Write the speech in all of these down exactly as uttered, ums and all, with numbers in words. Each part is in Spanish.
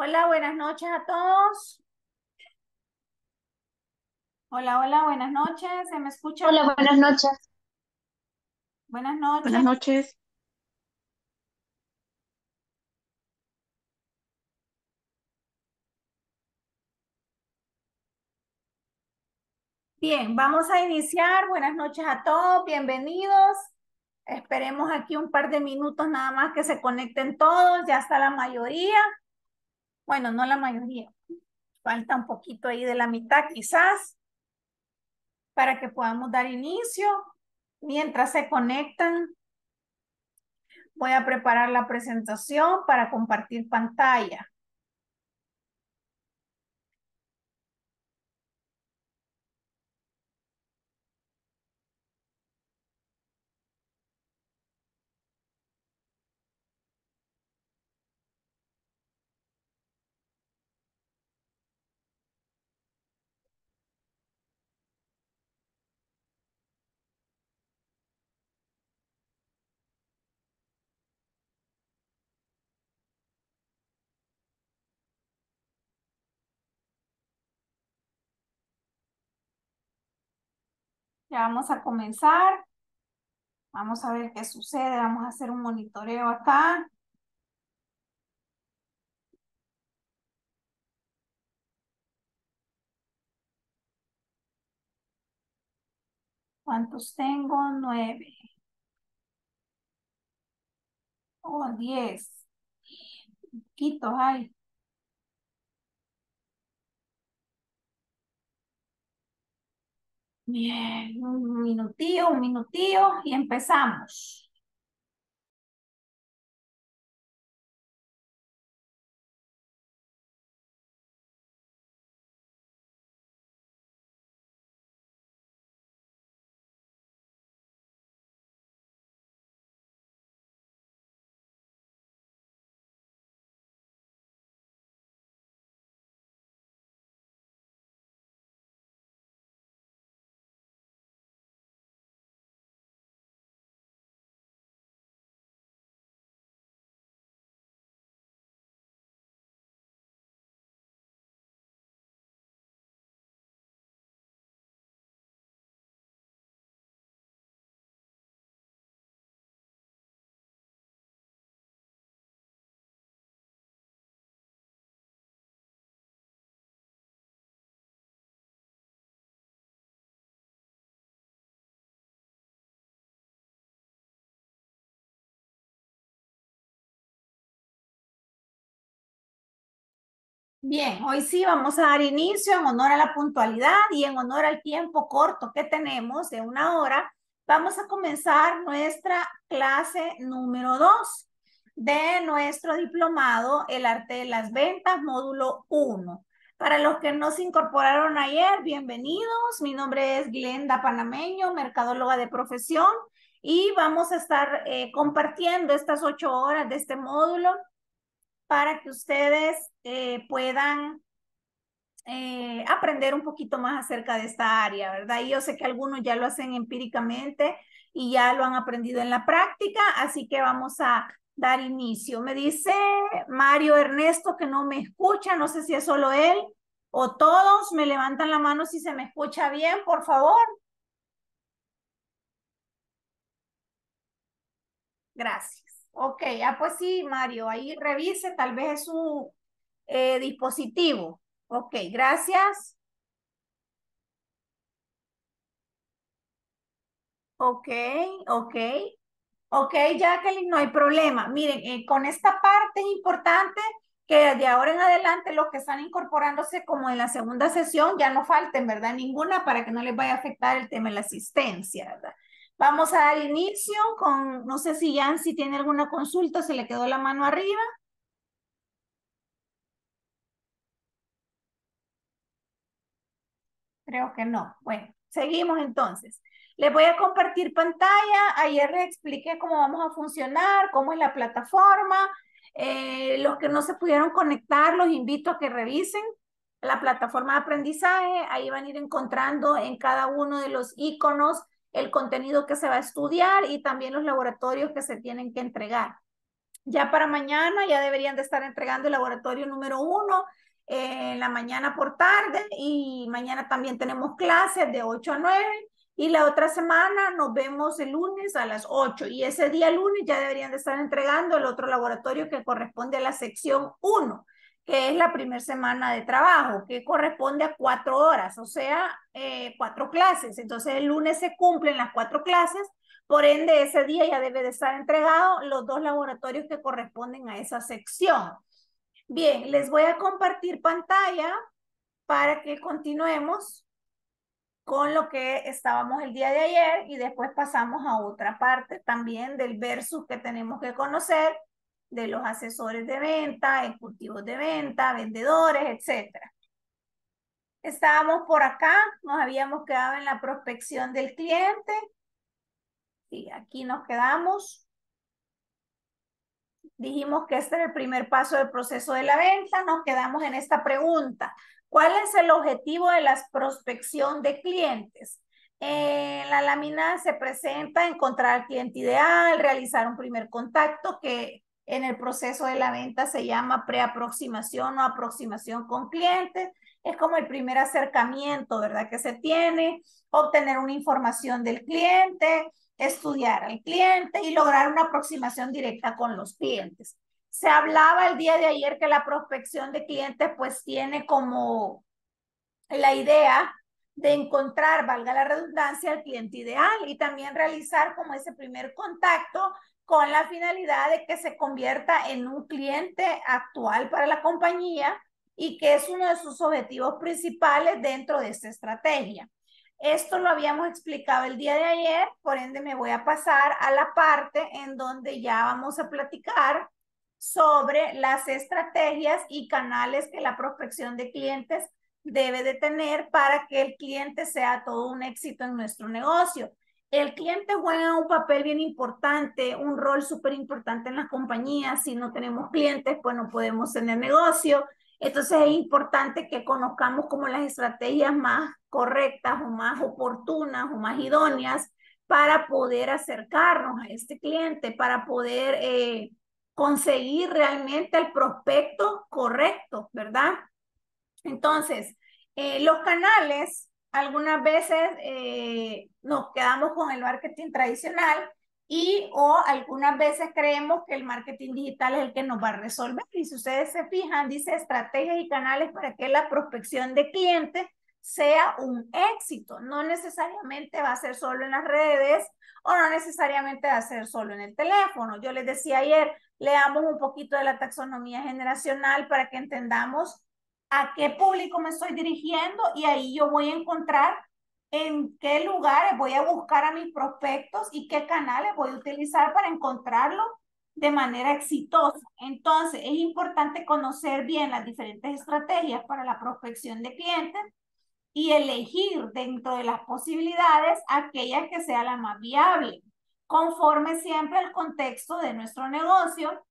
Hola, buenas noches a todos. Hola, hola, buenas noches. ¿Se me escucha? Hola, buenas noches. Buenas noches. Buenas noches. Bien, vamos a iniciar. Buenas noches a todos. Bienvenidos. Esperemos aquí un par de minutos nada más que se conecten todos. Ya está la mayoría. Bueno, no la mayoría. Falta un poquito ahí de la mitad quizás para que podamos dar inicio. Mientras se conectan, voy a preparar la presentación para compartir pantalla. Ya vamos a comenzar. Vamos a ver qué sucede. Vamos a hacer un monitoreo acá. ¿Cuántos tengo? Nueve. Oh, diez. Poquitos hay. Bien, un minutillo, un minutillo y empezamos. Bien, hoy sí vamos a dar inicio en honor a la puntualidad y en honor al tiempo corto que tenemos de una hora. Vamos a comenzar nuestra clase número dos de nuestro diplomado El Arte de las Ventas, módulo uno. Para los que no se incorporaron ayer, bienvenidos. Mi nombre es Glenda Panameño, mercadóloga de profesión, y vamos a estar eh, compartiendo estas ocho horas de este módulo para que ustedes eh, puedan eh, aprender un poquito más acerca de esta área, ¿verdad? Y yo sé que algunos ya lo hacen empíricamente y ya lo han aprendido en la práctica, así que vamos a dar inicio. Me dice Mario Ernesto que no me escucha, no sé si es solo él o todos. Me levantan la mano si se me escucha bien, por favor. Gracias. Ok, ah, pues sí, Mario, ahí revise, tal vez es su eh, dispositivo. Ok, gracias. Ok, ok. Ok, Jacqueline, no hay problema. Miren, eh, con esta parte es importante que de ahora en adelante los que están incorporándose como en la segunda sesión ya no falten, ¿verdad? Ninguna, para que no les vaya a afectar el tema de la asistencia, ¿verdad? Vamos a dar inicio con, no sé si Jan, si tiene alguna consulta, se le quedó la mano arriba. Creo que no. Bueno, seguimos entonces. Les voy a compartir pantalla. Ayer les expliqué cómo vamos a funcionar, cómo es la plataforma. Eh, los que no se pudieron conectar, los invito a que revisen la plataforma de aprendizaje. Ahí van a ir encontrando en cada uno de los iconos el contenido que se va a estudiar y también los laboratorios que se tienen que entregar. Ya para mañana ya deberían de estar entregando el laboratorio número uno eh, en la mañana por tarde, y mañana también tenemos clases de ocho a nueve, y la otra semana nos vemos el lunes a las ocho, y ese día lunes ya deberían de estar entregando el otro laboratorio que corresponde a la sección uno, que es la primera semana de trabajo, que corresponde a cuatro horas, o sea, eh, cuatro clases. Entonces el lunes se cumplen las cuatro clases. Por ende, ese día ya debe de estar entregado los dos laboratorios que corresponden a esa sección. Bien, les voy a compartir pantalla para que continuemos con lo que estábamos el día de ayer, y después pasamos a otra parte también del versus que tenemos que conocer de los asesores de venta, ejecutivos de venta, vendedores, etcétera. Estábamos por acá, nos habíamos quedado en la prospección del cliente. Sí, aquí nos quedamos. Dijimos que este era el primer paso del proceso de la venta. Nos quedamos en esta pregunta. ¿Cuál es el objetivo de la prospección de clientes? En la lámina se presenta encontrar al cliente ideal, realizar un primer contacto que en el proceso de la venta se llama preaproximación o aproximación con clientes. Es como el primer acercamiento, ¿verdad?, que se tiene, obtener una información del cliente, estudiar al cliente y lograr una aproximación directa con los clientes. Se hablaba el día de ayer que la prospección de clientes pues tiene como la idea de encontrar, valga la redundancia, al cliente ideal, y también realizar como ese primer contacto con la finalidad de que se convierta en un cliente actual para la compañía, y que es uno de sus objetivos principales dentro de esta estrategia. Esto lo habíamos explicado el día de ayer, por ende me voy a pasar a la parte en donde ya vamos a platicar sobre las estrategias y canales que la prospección de clientes debe de tener para que el cliente sea todo un éxito en nuestro negocio. El cliente juega un papel bien importante, un rol súper importante en las compañías. Si no tenemos clientes, pues no podemos tener negocio. Entonces es importante que conozcamos como las estrategias más correctas o más oportunas o más idóneas para poder acercarnos a este cliente, para poder eh, conseguir realmente el prospecto correcto, ¿verdad? Entonces, eh, los canales, algunas veces eh, nos quedamos con el marketing tradicional, y o algunas veces creemos que el marketing digital es el que nos va a resolver. Y si ustedes se fijan, dice estrategias y canales para que la prospección de clientes sea un éxito. No necesariamente va a ser solo en las redes, o no necesariamente va a ser solo en el teléfono. Yo les decía ayer, leamos un poquito de la taxonomía generacional para que entendamos a qué público me estoy dirigiendo, y ahí yo voy a encontrar en qué lugares voy a buscar a mis prospectos y qué canales voy a utilizar para encontrarlo de manera exitosa. Entonces, es importante conocer bien las diferentes estrategias para la prospección de clientes y elegir dentro de las posibilidades aquella que sea la más viable, conforme siempre al contexto de nuestro negocio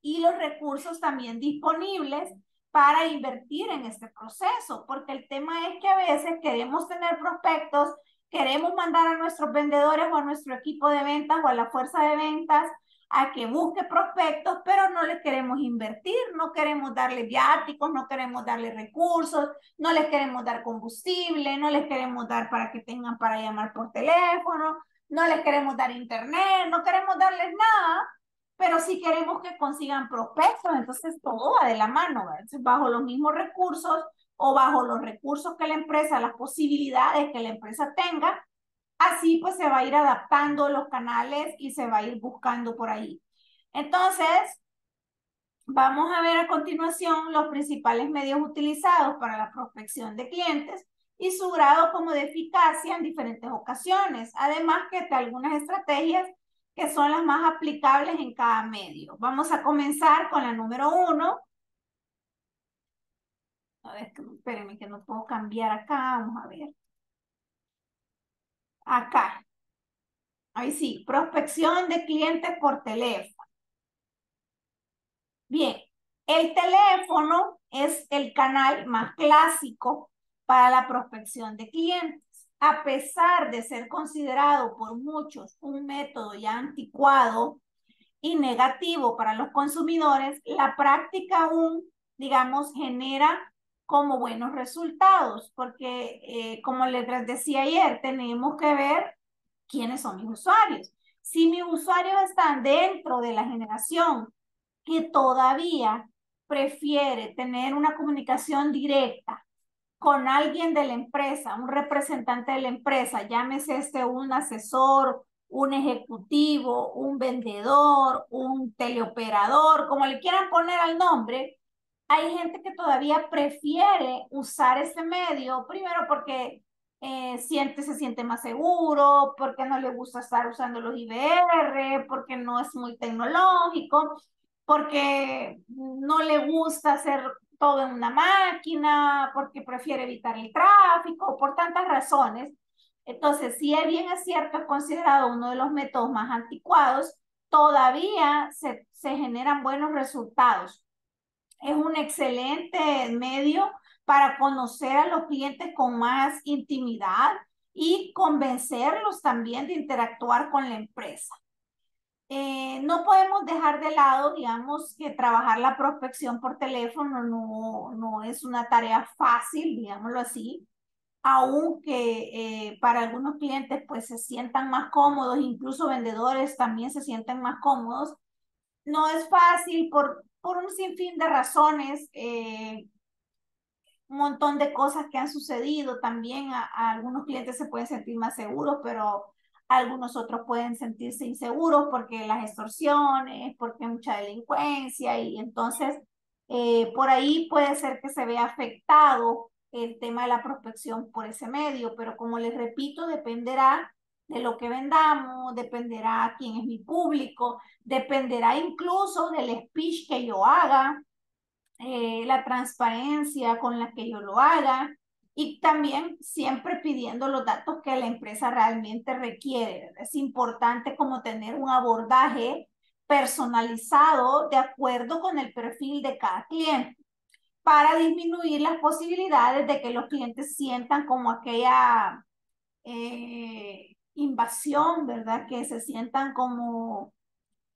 y los recursos también disponibles para invertir en este proceso, porque el tema es que a veces queremos tener prospectos, queremos mandar a nuestros vendedores o a nuestro equipo de ventas o a la fuerza de ventas a que busque prospectos, pero no les queremos invertir, no queremos darle viáticos, no queremos darle recursos, no les queremos dar combustible, no les queremos dar para que tengan para llamar por teléfono, no les queremos dar internet, no queremos darles nada, pero sí queremos que consigan prospectos. Entonces todo va de la mano, entonces, bajo los mismos recursos o bajo los recursos que la empresa, las posibilidades que la empresa tenga, así pues se va a ir adaptando los canales y se va a ir buscando por ahí. Entonces, vamos a ver a continuación los principales medios utilizados para la prospección de clientes y su grado como de eficacia en diferentes ocasiones, además que de algunas estrategias que son las más aplicables en cada medio. Vamos a comenzar con la número uno. A ver, espérenme que no puedo cambiar acá, vamos a ver. Acá. Ahí sí, prospección de clientes por teléfono. Bien, el teléfono es el canal más clásico para la prospección de clientes. A pesar de ser considerado por muchos un método ya anticuado, y negativo para los consumidores, la práctica aún, digamos, genera como buenos resultados, porque eh, como les decía ayer, tenemos que ver quiénes son mis usuarios. Si mis usuarios están dentro de la generación que todavía prefiere tener una comunicación directa con alguien de la empresa, un representante de la empresa, llámese este un asesor, un ejecutivo, un vendedor, un teleoperador, como le quieran poner al nombre, hay gente que todavía prefiere usar este medio, primero porque eh, siente, se siente más seguro, porque no le gusta estar usando los I V R, porque no es muy tecnológico, porque no le gusta hacer todo en una máquina, porque prefiere evitar el tráfico, por tantas razones. Entonces, si bien es cierto, es considerado uno de los métodos más anticuados, todavía se, se generan buenos resultados. Es un excelente medio para conocer a los clientes con más intimidad y convencerlos también de interactuar con la empresa. Eh, no podemos dejar de lado, digamos, que trabajar la prospección por teléfono no, no es una tarea fácil, digámoslo así, aunque eh, para algunos clientes pues se sientan más cómodos, incluso vendedores también se sienten más cómodos. No es fácil por, por un sinfín de razones, eh, un montón de cosas que han sucedido también. A, a algunos clientes se pueden sentir más seguros, pero algunos otros pueden sentirse inseguros porque las extorsiones, porque hay mucha delincuencia y entonces eh, por ahí puede ser que se vea afectado el tema de la prospección por ese medio, pero como les repito, dependerá de lo que vendamos, dependerá quién es mi público, dependerá incluso del speech que yo haga, eh, la transparencia con la que yo lo haga y también siempre pidiendo los datos que la empresa realmente requiere. Es importante como tener un abordaje personalizado de acuerdo con el perfil de cada cliente, para disminuir las posibilidades de que los clientes sientan como aquella eh, invasión, ¿verdad? Que se sientan como,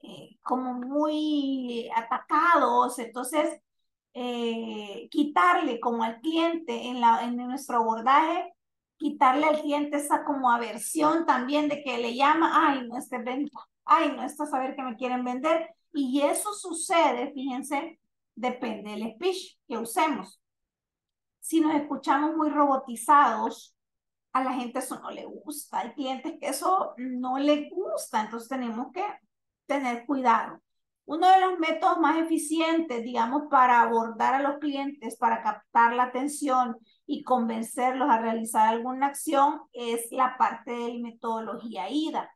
eh, como muy atacados. Entonces, eh, quitarle como al cliente, en, la, en nuestro abordaje, quitarle al cliente esa como aversión también de que le llama, ay, no esté venta, ay, no está a saber que me quieren vender. Y eso sucede, fíjense, depende del speech que usemos. Si nos escuchamos muy robotizados, a la gente eso no le gusta. Hay clientes que eso no le gusta, entonces tenemos que tener cuidado. Uno de los métodos más eficientes, digamos, para abordar a los clientes, para captar la atención y convencerlos a realizar alguna acción, es la parte de la metodología AIDA.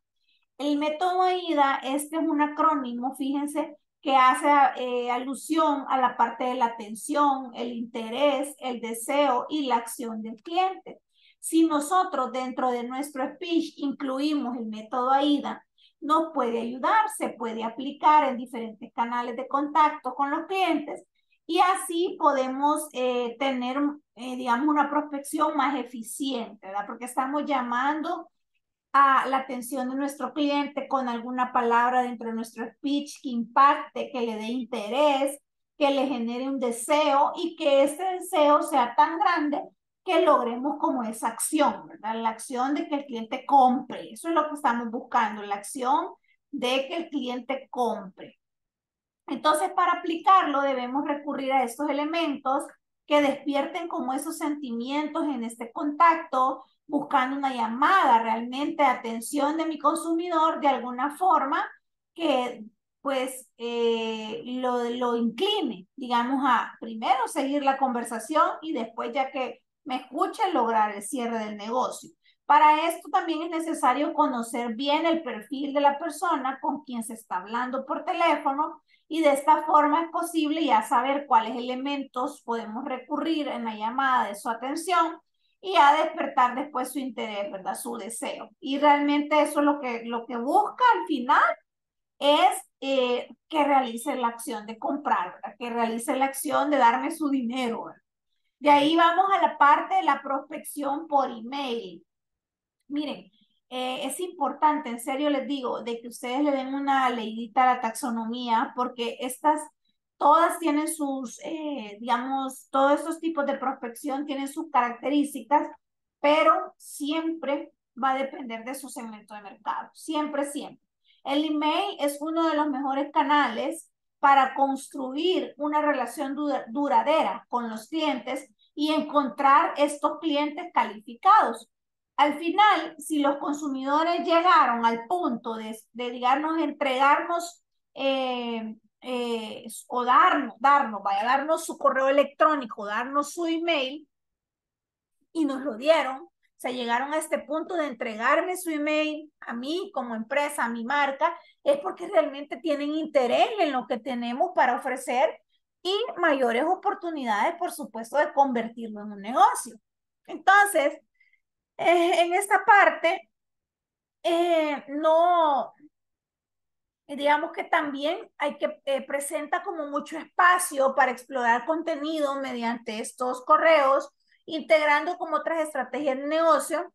El método AIDA, este es un acrónimo, fíjense, que hace eh, alusión a la parte de la atención, el interés, el deseo y la acción del cliente. Si nosotros dentro de nuestro speech incluimos el método AIDA, nos puede ayudar, se puede aplicar en diferentes canales de contacto con los clientes y así podemos eh, tener, eh, digamos, una prospección más eficiente, ¿verdad? Porque estamos llamando a la atención de nuestro cliente con alguna palabra dentro de nuestro speech que impacte, que le dé interés, que le genere un deseo y que ese deseo sea tan grande que logremos como esa acción, ¿verdad? La acción de que el cliente compre, eso es lo que estamos buscando, la acción de que el cliente compre. Entonces, para aplicarlo debemos recurrir a estos elementos que despierten como esos sentimientos en este contacto, buscando una llamada realmente de atención de mi consumidor de alguna forma que pues eh, lo, lo incline, digamos, a primero seguir la conversación y después, ya que me escuchen, lograr el cierre del negocio. Para esto también es necesario conocer bien el perfil de la persona con quien se está hablando por teléfono y de esta forma es posible ya saber cuáles elementos podemos recurrir en la llamada de su atención y a despertar después su interés, ¿verdad? Su deseo. Y realmente eso es lo que, lo que busca al final, es eh, que realice la acción de comprar, ¿verdad? Que realice la acción de darme su dinero, ¿verdad? De ahí vamos a la parte de la prospección por email. Miren, Eh, es importante, en serio les digo, de que ustedes le den una leidita a la taxonomía, porque estas todas tienen sus, eh, digamos, todos estos tipos de prospección tienen sus características, pero siempre va a depender de su segmento de mercado, siempre, siempre. El email es uno de los mejores canales para construir una relación dura, duradera con los clientes y encontrar estos clientes calificados. Al final, si los consumidores llegaron al punto de, de digamos, entregarnos eh, eh, o darnos, darnos, vaya, darnos su correo electrónico, darnos su email, y nos lo dieron, o sea, llegaron a este punto de entregarme su email a mí como empresa, a mi marca, es porque realmente tienen interés en lo que tenemos para ofrecer y mayores oportunidades, por supuesto, de convertirlo en un negocio. Entonces, Eh, en esta parte, eh, no, digamos que también hay que, eh, presenta como mucho espacio para explorar contenido mediante estos correos, integrando como otras estrategias de negocio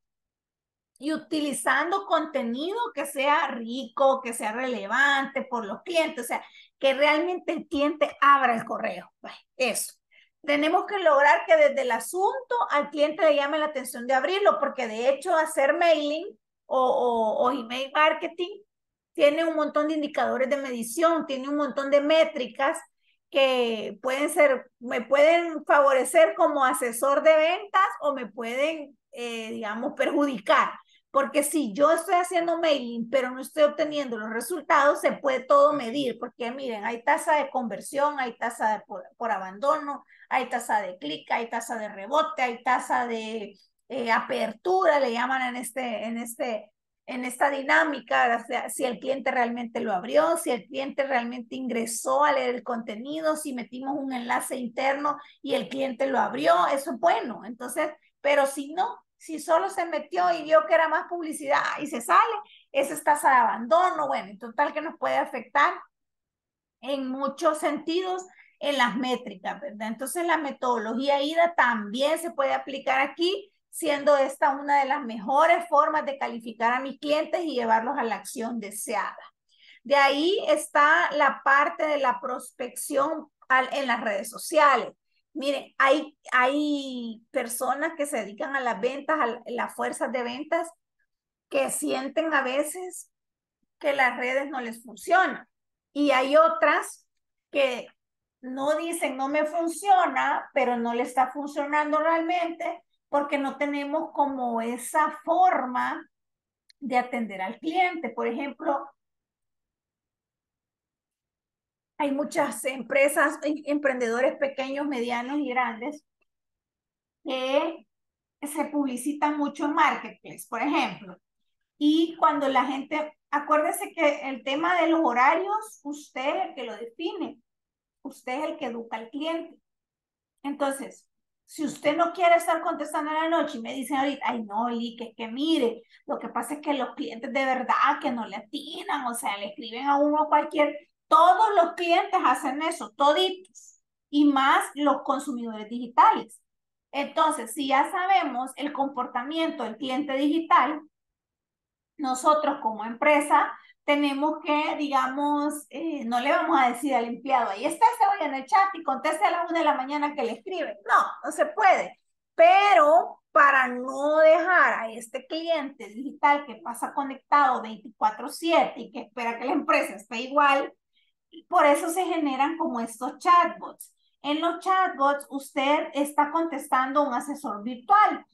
y utilizando contenido que sea rico, que sea relevante por los clientes, o sea, que realmente el cliente abra el correo, eso. Tenemos que lograr que desde el asunto al cliente le llame la atención de abrirlo, porque de hecho hacer mailing o, o, o email marketing tiene un montón de indicadores de medición, tiene un montón de métricas que pueden ser, me pueden favorecer como asesor de ventas o me pueden, eh, digamos, perjudicar. Porque si yo estoy haciendo mailing, pero no estoy obteniendo los resultados, se puede todo medir, porque miren, hay tasa de conversión, hay tasa de por, por abandono, hay tasa de clic, hay tasa de rebote, hay tasa de eh, apertura, le llaman en, este, en, este, en esta dinámica, o sea, si el cliente realmente lo abrió, si el cliente realmente ingresó a leer el contenido, si metimos un enlace interno y el cliente lo abrió, eso es bueno. Entonces, pero si no, si solo se metió y vio que era más publicidad y se sale, esa es tasa de abandono, bueno, en total que nos puede afectar en muchos sentidos en las métricas, ¿verdad? Entonces la metodología AIDA también se puede aplicar aquí, siendo esta una de las mejores formas de calificar a mis clientes y llevarlos a la acción deseada. De ahí está la parte de la prospección en las redes sociales. Miren, hay, hay personas que se dedican a las ventas, a las fuerzas de ventas, que sienten a veces que las redes no les funcionan. Y hay otras que no dicen, no me funciona, pero no le está funcionando realmente porque no tenemos como esa forma de atender al cliente. Por ejemplo, hay muchas empresas, emprendedores pequeños, medianos y grandes que se publicitan mucho en Marketplace, por ejemplo. Y cuando la gente, acuérdese que el tema de los horarios, usted es el que lo define. Usted es el que educa al cliente. Entonces, si usted no quiere estar contestando en la noche y me dicen ahorita, ay no, Li, que, que mire, lo que pasa es que los clientes de verdad que no le atinan, o sea, le escriben a uno cualquier... Todos los clientes hacen eso, toditos, y más los consumidores digitales. Entonces, si ya sabemos el comportamiento del cliente digital, nosotros como empresa tenemos que, digamos, eh, no le vamos a decir al empleado, ahí está, se vaya en el chat y conteste a las una de la mañana que le escribe. No, no se puede. Pero para no dejar a este cliente digital que pasa conectado veinticuatro siete y que espera que la empresa esté igual, por eso se generan como estos chatbots. En los chatbots usted está contestando a un asesor virtual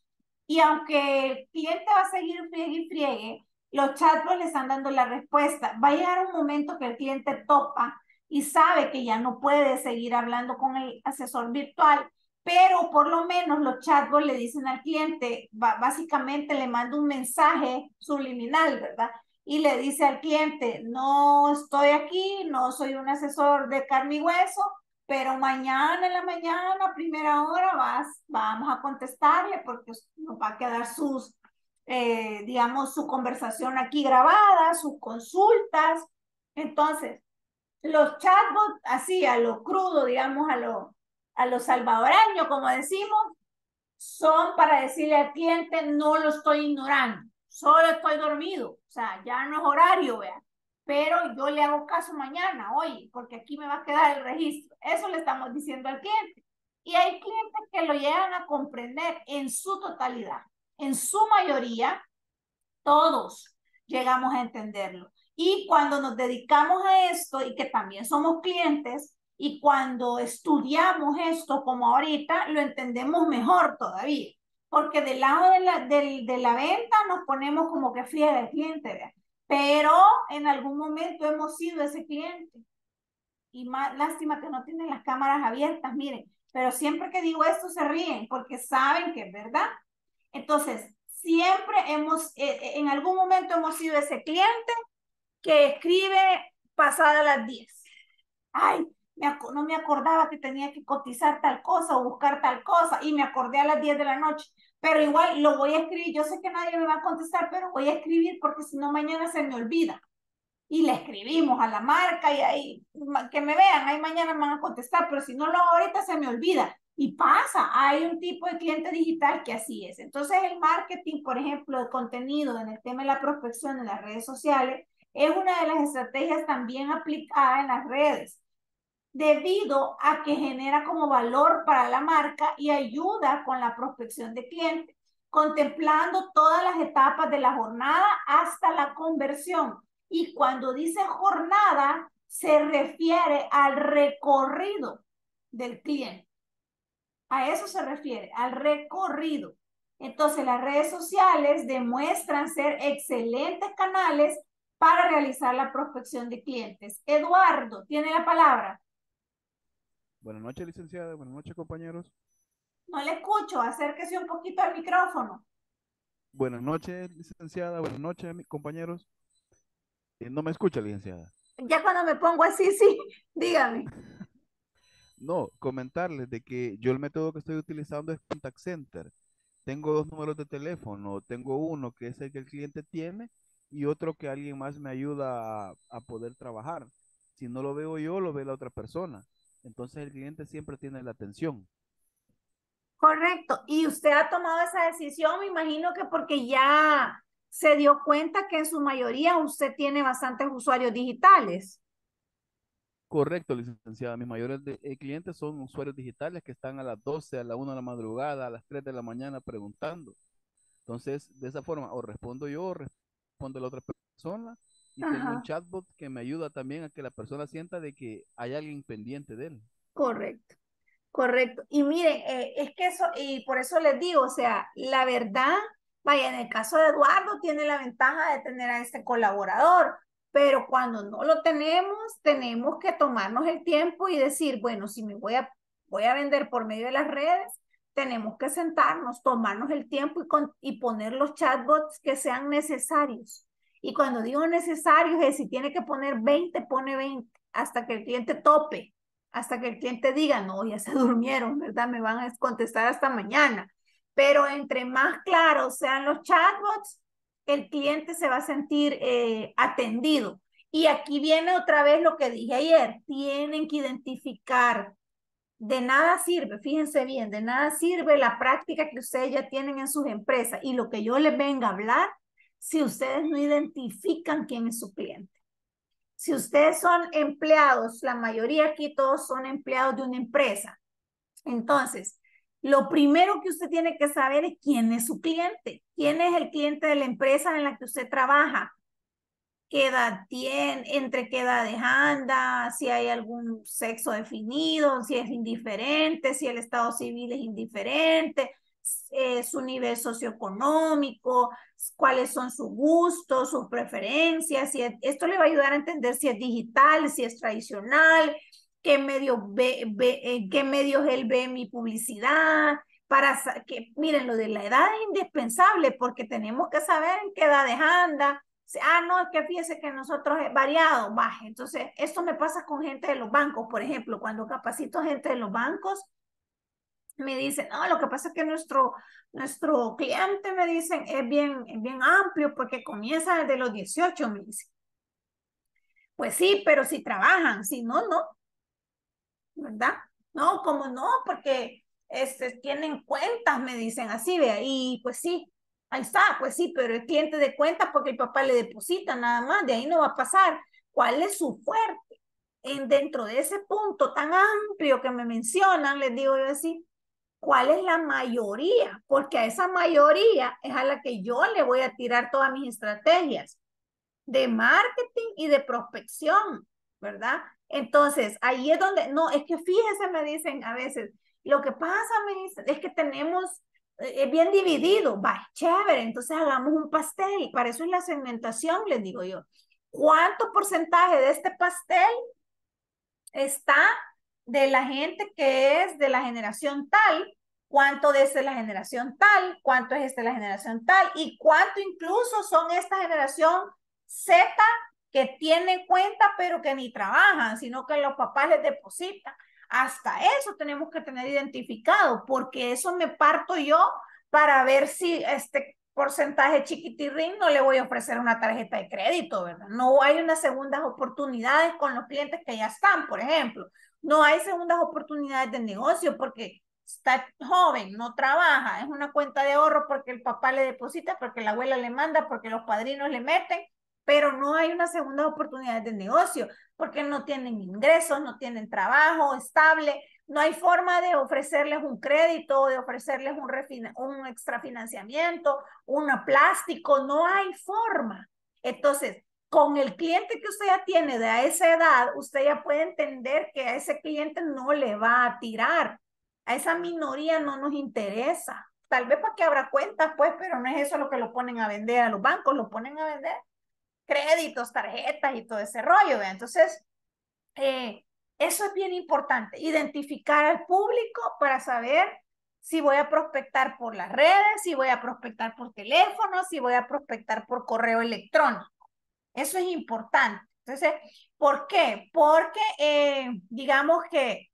y aunque el cliente va a seguir friegue y friegue, los chatbots le están dando la respuesta. Va a llegar un momento que el cliente topa y sabe que ya no puede seguir hablando con el asesor virtual, pero por lo menos los chatbots le dicen al cliente, básicamente le manda un mensaje subliminal, ¿verdad? Y le dice al cliente, no estoy aquí, no soy un asesor de carne y hueso, pero mañana en la mañana, a primera hora, vas, vamos a contestarle porque nos va a quedar sus, eh, digamos, su conversación aquí grabada, sus consultas. Entonces, los chatbots, así, a lo crudo, digamos, a lo... a los salvadoreños, como decimos, son para decirle al cliente, no lo estoy ignorando, solo estoy dormido, o sea, ya no es horario, vea, pero yo le hago caso mañana, oye, porque aquí me va a quedar el registro. Eso le estamos diciendo al cliente. Y hay clientes que lo llegan a comprender en su totalidad, en su mayoría, todos llegamos a entenderlo. Y cuando nos dedicamos a esto y que también somos clientes, y cuando estudiamos esto como ahorita, lo entendemos mejor todavía. Porque del lado de la, de, de la venta nos ponemos como que fría del cliente, ¿verdad? Pero en algún momento hemos sido ese cliente. Y más, lástima que no tienen las cámaras abiertas, miren. Pero siempre que digo esto se ríen porque saben que es verdad. Entonces, siempre hemos, eh, en algún momento hemos sido ese cliente que escribe pasada las diez. Ay, me no me acordaba que tenía que cotizar tal cosa o buscar tal cosa y me acordé a las diez de la noche. Pero igual lo voy a escribir. Yo sé que nadie me va a contestar, pero voy a escribir porque si no mañana se me olvida. Y le escribimos a la marca y ahí, que me vean, ahí mañana me van a contestar, pero si no lo hago ahorita se me olvida. Y pasa, hay un tipo de cliente digital que así es. Entonces el marketing, por ejemplo, de contenido en el tema de la prospección en las redes sociales, es una de las estrategias también aplicada en las redes, debido a que genera como valor para la marca y ayuda con la prospección de clientes, contemplando todas las etapas de la jornada hasta la conversión. Y cuando dice jornada, se refiere al recorrido del cliente. A eso se refiere, al recorrido. Entonces, las redes sociales demuestran ser excelentes canales para realizar la prospección de clientes. Eduardo, ¿tiene la palabra? Buenas noches, licenciada. Buenas noches, compañeros. No le escucho. Acérquese un poquito al micrófono. Buenas noches, licenciada. Buenas noches, compañeros. No me escucha, licenciada. Ya cuando me pongo así, sí, dígame. No, comentarles de que yo el método que estoy utilizando es Contact Center. Tengo dos números de teléfono. Tengo uno que es el que el cliente tiene y otro que alguien más me ayuda a, a poder trabajar. Si no lo veo yo, lo ve la otra persona. Entonces el cliente siempre tiene la atención. Correcto. Y usted ha tomado esa decisión, me imagino que porque ya se dio cuenta que en su mayoría usted tiene bastantes usuarios digitales. Correcto, licenciada. Mis mayores de, eh, clientes son usuarios digitales que están a las doce, a la una de la madrugada, a las tres de la mañana preguntando. Entonces, de esa forma, o respondo yo, o respondo a la otra persona, y ajá, tengo un chatbot que me ayuda también a que la persona sienta de que hay alguien pendiente de él. Correcto, correcto. Y miren, eh, es que eso, y por eso les digo, o sea, la verdad... Vaya, en el caso de Eduardo tiene la ventaja de tener a este colaborador, pero cuando no lo tenemos, tenemos que tomarnos el tiempo y decir, bueno, si me voy a, voy a vender por medio de las redes, tenemos que sentarnos, tomarnos el tiempo y, con, y poner los chatbots que sean necesarios. Y cuando digo necesarios, es si tiene que poner veinte, pone veinte, hasta que el cliente tope, hasta que el cliente diga, no, ya se durmieron, ¿verdad? Me van a contestar hasta mañana. Pero entre más claros sean los chatbots, el cliente se va a sentir eh, atendido. Y aquí viene otra vez lo que dije ayer, tienen que identificar. De nada sirve, fíjense bien, de nada sirve la práctica que ustedes ya tienen en sus empresas y lo que yo les venga a hablar, si ustedes no identifican quién es su cliente. Si ustedes son empleados, la mayoría aquí todos son empleados de una empresa. Entonces, lo primero que usted tiene que saber es quién es su cliente. ¿Quién es el cliente de la empresa en la que usted trabaja? ¿Qué edad tiene? ¿Entre qué edades anda? ¿Si hay algún sexo definido? ¿Si es indiferente? ¿Si el estado civil es indiferente? Eh, ¿Su nivel socioeconómico? ¿Cuáles son sus gustos, sus preferencias? Si es, esto le va a ayudar a entender si es digital, si es tradicional. ¿Qué medios ve, ve, eh, qué medios él ve mi publicidad? Para que, miren, lo de la edad es indispensable porque tenemos que saber en qué edades anda. Ah, no, es que fíjese que nosotros es variado. Bah, entonces, esto me pasa con gente de los bancos, por ejemplo. Cuando capacito gente de los bancos, me dicen, no, lo que pasa es que nuestro, nuestro cliente, me dicen, es bien, es bien amplio porque comienza desde los dieciocho, me dicen. Pues sí, pero si trabajan, si no, no. ¿Verdad? No, ¿cómo no? Porque este, tienen cuentas, me dicen así, vea, y pues sí, Ahí está, pues sí, pero el cliente de cuentas porque el papá le deposita nada más, de ahí no va a pasar. ¿Cuál es su fuerte? En, dentro de ese punto tan amplio que me mencionan, les digo yo así, ¿cuál es la mayoría? Porque a esa mayoría es a la que yo le voy a tirar todas mis estrategias de marketing y de prospección, ¿verdad? Entonces, ahí es donde, no, es que fíjese, me dicen a veces, lo que pasa, me dicen, es que tenemos... es bien dividido, va, chévere, entonces hagamos un pastel, para eso es la segmentación, les digo yo. ¿Cuánto porcentaje de este pastel está de la gente que es de la generación tal? ¿Cuánto de esta es la generación tal? ¿Cuánto es esta la generación tal? ¿Y cuánto incluso son esta generación Z que tiene cuenta pero que ni trabajan, sino que los papás les depositan? Hasta eso tenemos que tener identificado, porque eso me parto yo para ver si este porcentaje chiquitirrín no le voy a ofrecer una tarjeta de crédito, ¿verdad? No hay unas segundas oportunidades con los clientes que ya están, por ejemplo. No hay segundas oportunidades de negocio porque está joven, no trabaja, es una cuenta de ahorro porque el papá le deposita, porque la abuela le manda, porque los padrinos le meten. Pero no hay una segunda oportunidad de negocio, porque no tienen ingresos, no tienen trabajo estable, no hay forma de ofrecerles un crédito, de ofrecerles un, un extrafinanciamiento, un plástico, no hay forma. Entonces, con el cliente que usted ya tiene de esa edad, usted ya puede entender que a ese cliente no le va a tirar, a esa minoría no nos interesa. Tal vez para que abra cuentas, pues, pero no es eso lo que lo ponen a vender a los bancos, lo ponen a vender créditos, tarjetas y todo ese rollo, ¿ve? Entonces, eh, eso es bien importante, identificar al público para saber si voy a prospectar por las redes, si voy a prospectar por teléfono, si voy a prospectar por correo electrónico. Eso es importante. Entonces, ¿por qué? Porque, eh, digamos que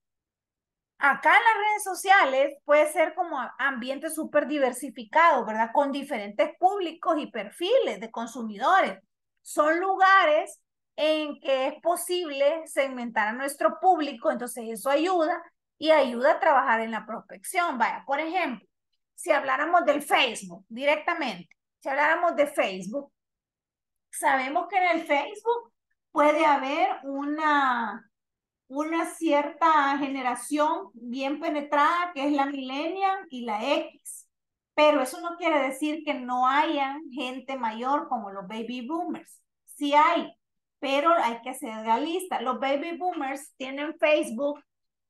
acá en las redes sociales puede ser como ambiente súper diversificado, ¿verdad? Con diferentes públicos y perfiles de consumidores. Son lugares en que es posible segmentar a nuestro público, entonces eso ayuda y ayuda a trabajar en la prospección. Vaya, por ejemplo, si habláramos del Facebook directamente, si habláramos de Facebook, sabemos que en el Facebook puede haber una, una cierta generación bien penetrada que es la millennial y la X. Pero eso no quiere decir que no haya gente mayor como los baby boomers. Sí hay, pero hay que ser realista. Los baby boomers tienen Facebook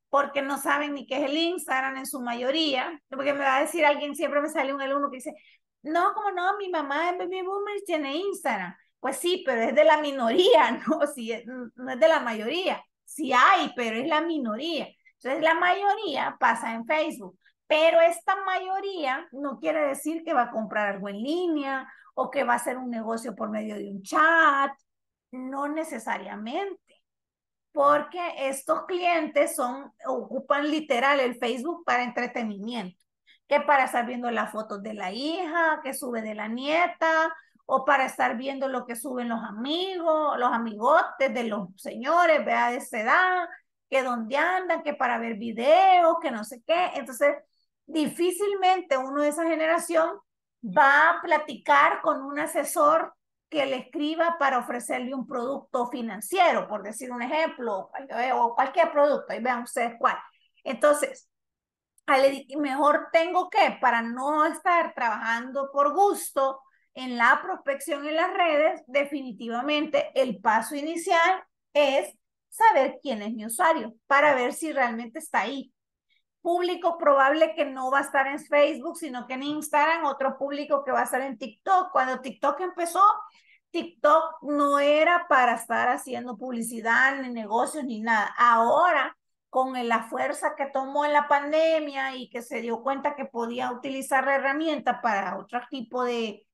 porque no saben ni qué es el Instagram en su mayoría. Porque me va a decir alguien, siempre me sale un alumno que dice, no, como no, mi mamá es baby boomer, tiene Instagram. Pues sí, pero es de la minoría, no, sí, no es de la mayoría. Sí hay, pero es la minoría. Entonces la mayoría pasa en Facebook. Pero esta mayoría no quiere decir que va a comprar algo en línea o que va a hacer un negocio por medio de un chat. No necesariamente. Porque estos clientes son, ocupan literal el Facebook para entretenimiento. Que para estar viendo las fotos de la hija, que sube de la nieta, o para estar viendo lo que suben los amigos, los amigotes de los señores, vea, de esa edad, que dónde andan, que para ver videos, que no sé qué. Entonces, difícilmente uno de esa generación va a platicar con un asesor que le escriba para ofrecerle un producto financiero, por decir un ejemplo, o cualquier producto, ahí vean ustedes cuál. Entonces, mejor tengo que, para no estar trabajando por gusto en la prospección en las redes, definitivamente el paso inicial es saber quién es mi usuario, para ver si realmente está ahí. Público probable que no va a estar en Facebook, sino que en Instagram, otro público que va a estar en TikTok. Cuando TikTok empezó, TikTok no era para estar haciendo publicidad, ni negocios, ni nada. Ahora, con la fuerza que tomó en la pandemia y que se dio cuenta que podía utilizar la herramienta para otro tipo de,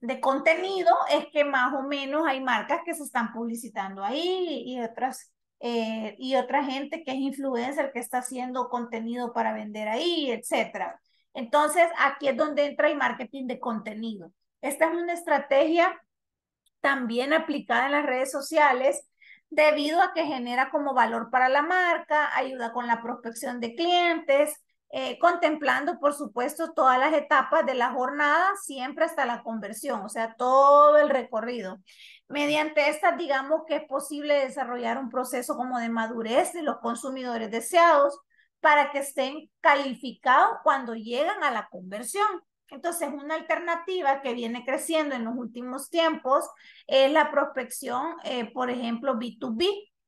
de contenido, es que más o menos hay marcas que se están publicitando ahí y otras... Eh, y otra gente que es influencer que está haciendo contenido para vender ahí, etcétera. Entonces, aquí es donde entra el marketing de contenido. Esta es una estrategia también aplicada en las redes sociales debido a que genera como valor para la marca, ayuda con la prospección de clientes, eh, contemplando, por supuesto, todas las etapas de la jornada, siempre hasta la conversión, o sea, todo el recorrido. Mediante estas, digamos que es posible desarrollar un proceso como de madurez de los consumidores deseados para que estén calificados cuando llegan a la conversión. Entonces, una alternativa que viene creciendo en los últimos tiempos es la prospección, eh, por ejemplo, B dos B,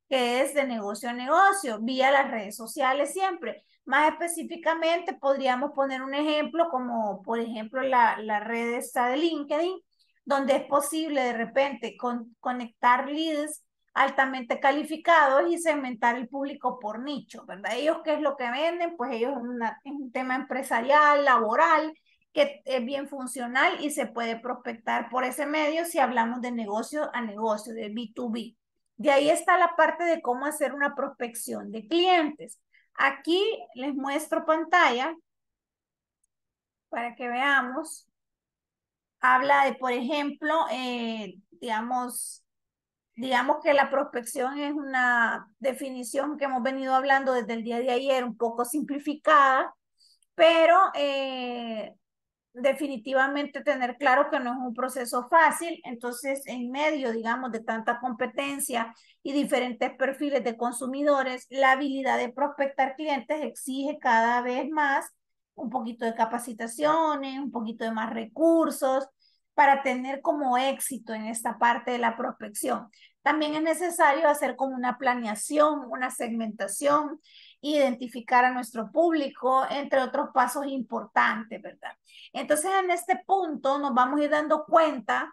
que es de negocio a negocio, vía las redes sociales siempre. Más específicamente, podríamos poner un ejemplo como, por ejemplo, la, la red esta de LinkedIn, donde es posible de repente con, conectar leads altamente calificados y segmentar el público por nicho, ¿verdad? Ellos, ¿qué es lo que venden? Pues ellos es, una, es un tema empresarial, laboral, que es bien funcional y se puede prospectar por ese medio si hablamos de negocio a negocio, de B dos B. De ahí está la parte de cómo hacer una prospección de clientes. Aquí les muestro pantalla para que veamos. Habla de, por ejemplo, eh, digamos, digamos que la prospección es una definición que hemos venido hablando desde el día de ayer, un poco simplificada, pero eh, definitivamente tener claro que no es un proceso fácil. Entonces, en medio, digamos, de tanta competencia y diferentes perfiles de consumidores, la habilidad de prospectar clientes exige cada vez más un poquito de capacitaciones, un poquito de más recursos para tener como éxito en esta parte de la prospección. También es necesario hacer como una planeación, una segmentación, identificar a nuestro público, entre otros pasos importantes, ¿verdad? Entonces, en este punto nos vamos a ir dando cuenta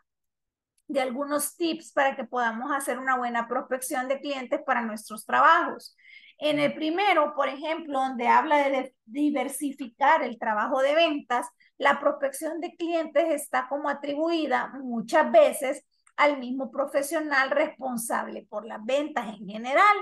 de algunos tips para que podamos hacer una buena prospección de clientes para nuestros trabajos. En el primero, por ejemplo, donde habla de diversificar el trabajo de ventas, la prospección de clientes está como atribuida muchas veces al mismo profesional responsable por las ventas en general.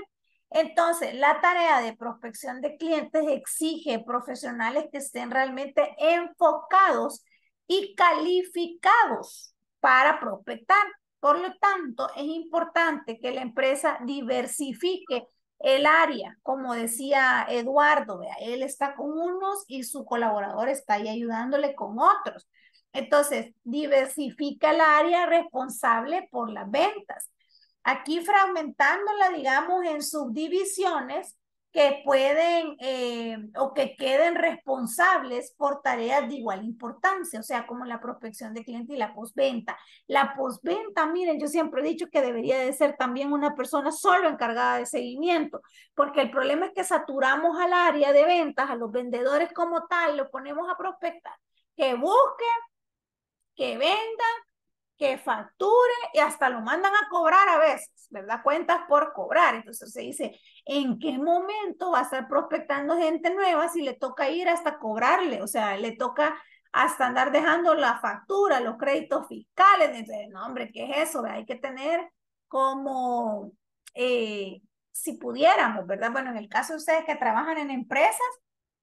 Entonces, la tarea de prospección de clientes exige profesionales que estén realmente enfocados y calificados para prospectar. Por lo tanto, es importante que la empresa diversifique el área, como decía Eduardo, ¿vea? Él está con unos y su colaborador está ahí ayudándole con otros. Entonces, diversifica el área responsable por las ventas. Aquí fragmentándola, digamos, en subdivisiones que pueden eh, o que queden responsables por tareas de igual importancia, o sea, como la prospección de cliente y la postventa. La postventa, miren, yo siempre he dicho que debería de ser también una persona solo encargada de seguimiento, porque el problema es que saturamos al área de ventas, a los vendedores como tal, los ponemos a prospectar, que busquen, que vendan, que facture y hasta lo mandan a cobrar a veces, ¿verdad? Cuentas por cobrar. Entonces se dice, ¿en qué momento va a estar prospectando gente nueva si le toca ir hasta cobrarle? O sea, le toca hasta andar dejando la factura, los créditos fiscales. Entonces, no, hombre, ¿qué es eso? Hay que tener como, eh, si pudiéramos, ¿verdad? Bueno, en el caso de ustedes que trabajan en empresas,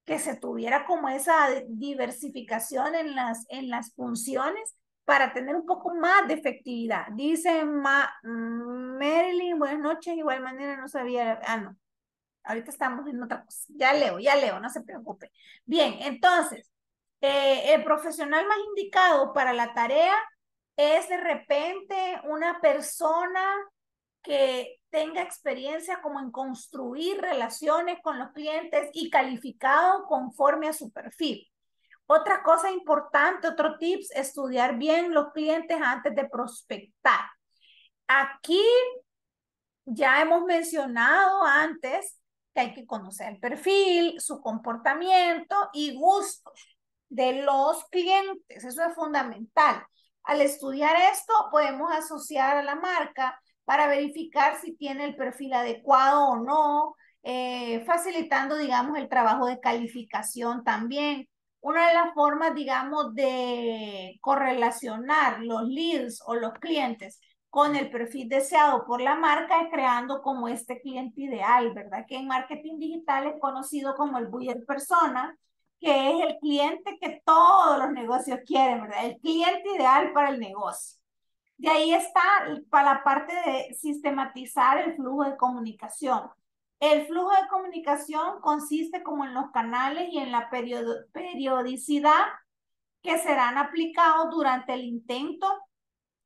que se tuviera como esa diversificación en las, en las funciones, para tener un poco más de efectividad. Dice Ma Marilyn, buenas noches, igual manera no sabía, ah no, ahorita estamos en otra cosa, ya leo, ya leo, no se preocupe. Bien, entonces, eh, el profesional más indicado para la tarea es de repente una persona que tenga experiencia como en construir relaciones con los clientes y calificado conforme a su perfil. Otra cosa importante, otro tips, estudiar bien los clientes antes de prospectar. Aquí ya hemos mencionado antes que hay que conocer el perfil, su comportamiento y gustos de los clientes. Eso es fundamental. Al estudiar esto, podemos asociar a la marca para verificar si tiene el perfil adecuado o no, eh, facilitando, digamos, el trabajo de calificación también. Una de las formas, digamos, de correlacionar los leads o los clientes con el perfil deseado por la marca es creando como este cliente ideal, ¿verdad? Que en marketing digital es conocido como el buyer persona, que es el cliente que todos los negocios quieren, ¿verdad? El cliente ideal para el negocio. De ahí está para la parte de sistematizar el flujo de comunicación. El flujo de comunicación consiste como en los canales y en la periodo, periodicidad que serán aplicados durante el intento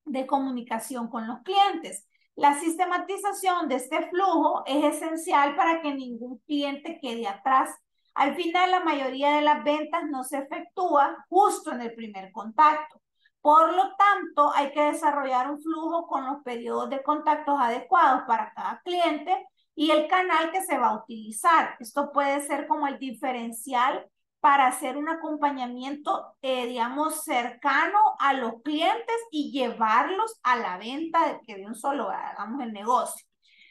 de comunicación con los clientes. La sistematización de este flujo es esencial para que ningún cliente quede atrás. Al final, la mayoría de las ventas no se efectúa justo en el primer contacto. Por lo tanto, hay que desarrollar un flujo con los periodos de contactos adecuados para cada cliente y el canal que se va a utilizar. Esto puede ser como el diferencial para hacer un acompañamiento, eh, digamos, cercano a los clientes y llevarlos a la venta, de que de un solo hagamos el negocio.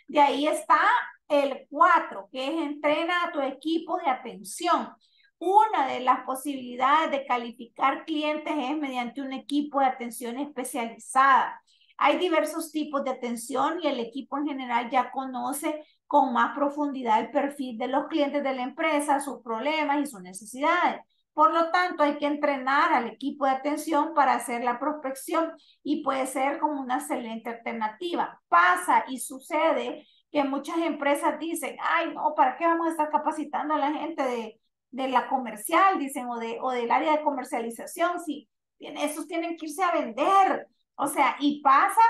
De ahí está el cuatro, que es entrena a tu equipo de atención. Una de las posibilidades de calificar clientes es mediante un equipo de atención especializada. Hay diversos tipos de atención y el equipo en general ya conoce con más profundidad el perfil de los clientes de la empresa, sus problemas y sus necesidades. Por lo tanto, hay que entrenar al equipo de atención para hacer la prospección y puede ser como una excelente alternativa. Pasa y sucede que muchas empresas dicen, ay, no, ¿para qué vamos a estar capacitando a la gente de, de la comercial? Dicen, o, de, o del área de comercialización, sí, esos tienen que irse a vender. O sea, y pasa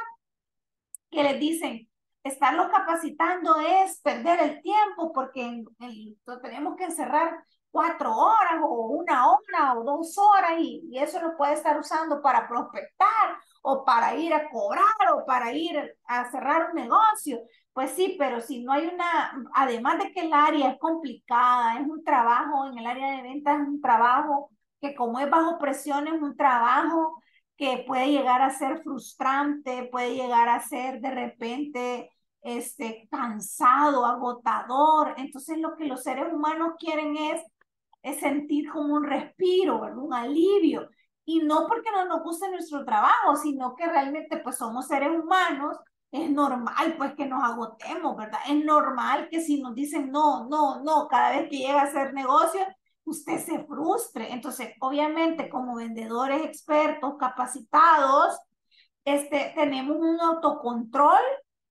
que les dicen, estarlos capacitando es perder el tiempo porque lo tenemos que encerrar cuatro horas o una hora o dos horas y, y eso lo puede estar usando para prospectar o para ir a cobrar o para ir a cerrar un negocio. Pues sí, pero si no hay una, además de que el área es complicada, es un trabajo, en el área de ventas es un trabajo que como es bajo presión es un trabajo que puede llegar a ser frustrante, puede llegar a ser de repente este, cansado, agotador. Entonces lo que los seres humanos quieren es, es sentir como un respiro, ¿verdad? Un alivio. Y no porque no nos guste nuestro trabajo, sino que realmente pues somos seres humanos, es normal pues que nos agotemos, ¿verdad? Es normal que si nos dicen no, no, no, cada vez que llega a hacer negocio, usted se frustre. Entonces, obviamente, como vendedores expertos, capacitados, este, tenemos un autocontrol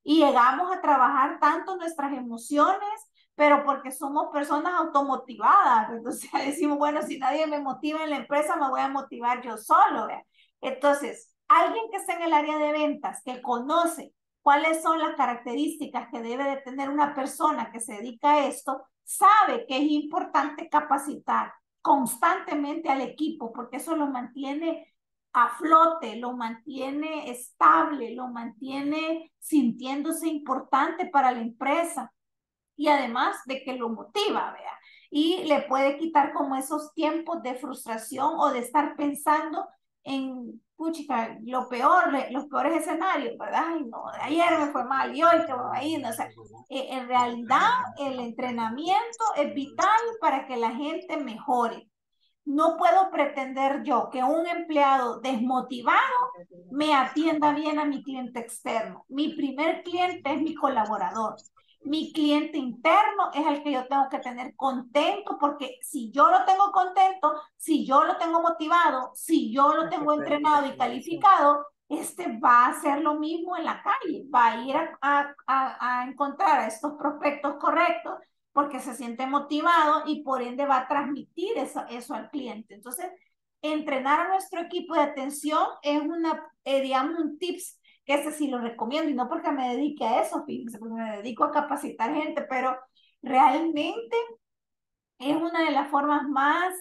y llegamos a trabajar tanto nuestras emociones, pero porque somos personas automotivadas. Entonces, decimos, bueno, si nadie me motiva en la empresa, me voy a motivar yo solo, ¿verdad? Entonces, alguien que está en el área de ventas, que conoce cuáles son las características que debe de tener una persona que se dedica a esto, sabe que es importante capacitar constantemente al equipo porque eso lo mantiene a flote, lo mantiene estable, lo mantiene sintiéndose importante para la empresa y además de que lo motiva, ¿verdad? Y le puede quitar como esos tiempos de frustración o de estar pensando en, puchica, lo peor, los peores escenarios, ¿verdad? Ay, no, ayer me fue mal y hoy te voy a ir. O sea, en realidad, el entrenamiento es vital para que la gente mejore. No puedo pretender yo que un empleado desmotivado me atienda bien a mi cliente externo. Mi primer cliente es mi colaborador. Mi cliente interno es el que yo tengo que tener contento, porque si yo lo tengo contento, si yo lo tengo motivado, si yo lo tengo entrenado y calificado, este va a hacer lo mismo en la calle, va a ir a, a, a, a encontrar a estos prospectos correctos porque se siente motivado y por ende va a transmitir eso, eso al cliente. Entonces, entrenar a nuestro equipo de atención es una, eh, digamos, un tips. Ese sí lo recomiendo, y no porque me dedique a eso, fíjense, porque me dedico a capacitar gente, pero realmente es una de las formas más,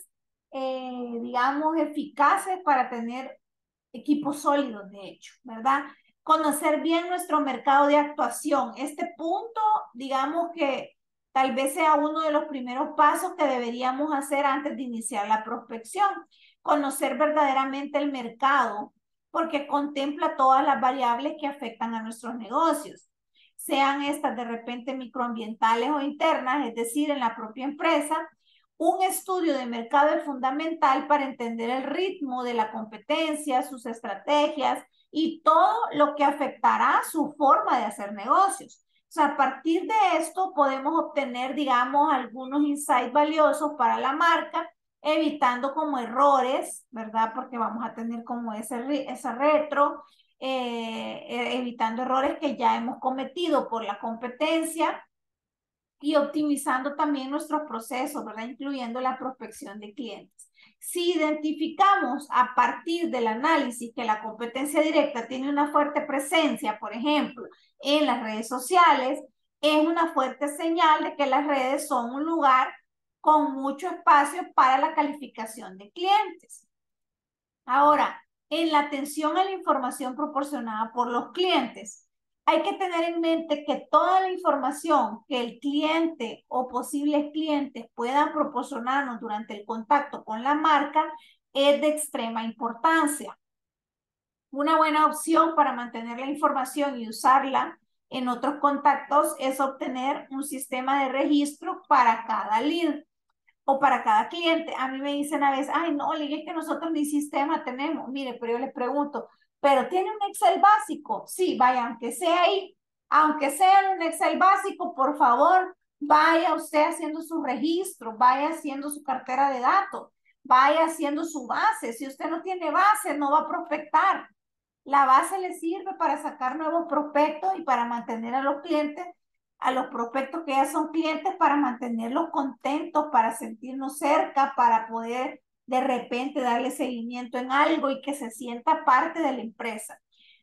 eh, digamos, eficaces para tener equipos sólidos, de hecho, ¿verdad? Conocer bien nuestro mercado de actuación. Este punto, digamos que tal vez sea uno de los primeros pasos que deberíamos hacer antes de iniciar la prospección. Conocer verdaderamente el mercado, porque contempla todas las variables que afectan a nuestros negocios, sean estas de repente microambientales o internas, es decir, en la propia empresa. Un estudio de mercado es fundamental para entender el ritmo de la competencia, sus estrategias y todo lo que afectará su forma de hacer negocios. O sea, a partir de esto podemos obtener, digamos, algunos insights valiosos para la marca, evitando como errores, ¿verdad? Porque vamos a tener como ese, ese retro, eh, evitando errores que ya hemos cometido por la competencia y optimizando también nuestros procesos, ¿verdad? Incluyendo la prospección de clientes. Si identificamos a partir del análisis que la competencia directa tiene una fuerte presencia, por ejemplo, en las redes sociales, es una fuerte señal de que las redes son un lugar con mucho espacio para la calificación de clientes. Ahora, en la atención a la información proporcionada por los clientes, hay que tener en mente que toda la información que el cliente o posibles clientes puedan proporcionarnos durante el contacto con la marca es de extrema importancia. Una buena opción para mantener la información y usarla en otros contactos es obtener un sistema de registro para cada lead o para cada cliente. A mí me dicen a veces, ay no, le dije que nosotros ni sistema tenemos. Mire, pero yo les pregunto, ¿pero tiene un Excel básico? Sí, vaya, aunque sea ahí, aunque sea un Excel básico, por favor, vaya usted haciendo su registro, vaya haciendo su cartera de datos, vaya haciendo su base. Si usted no tiene base, no va a prospectar. La base le sirve para sacar nuevos prospectos y para mantener a los clientes, a los prospectos que ya son clientes, para mantenerlos contentos, para sentirnos cerca, para poder de repente darle seguimiento en algo y que se sienta parte de la empresa.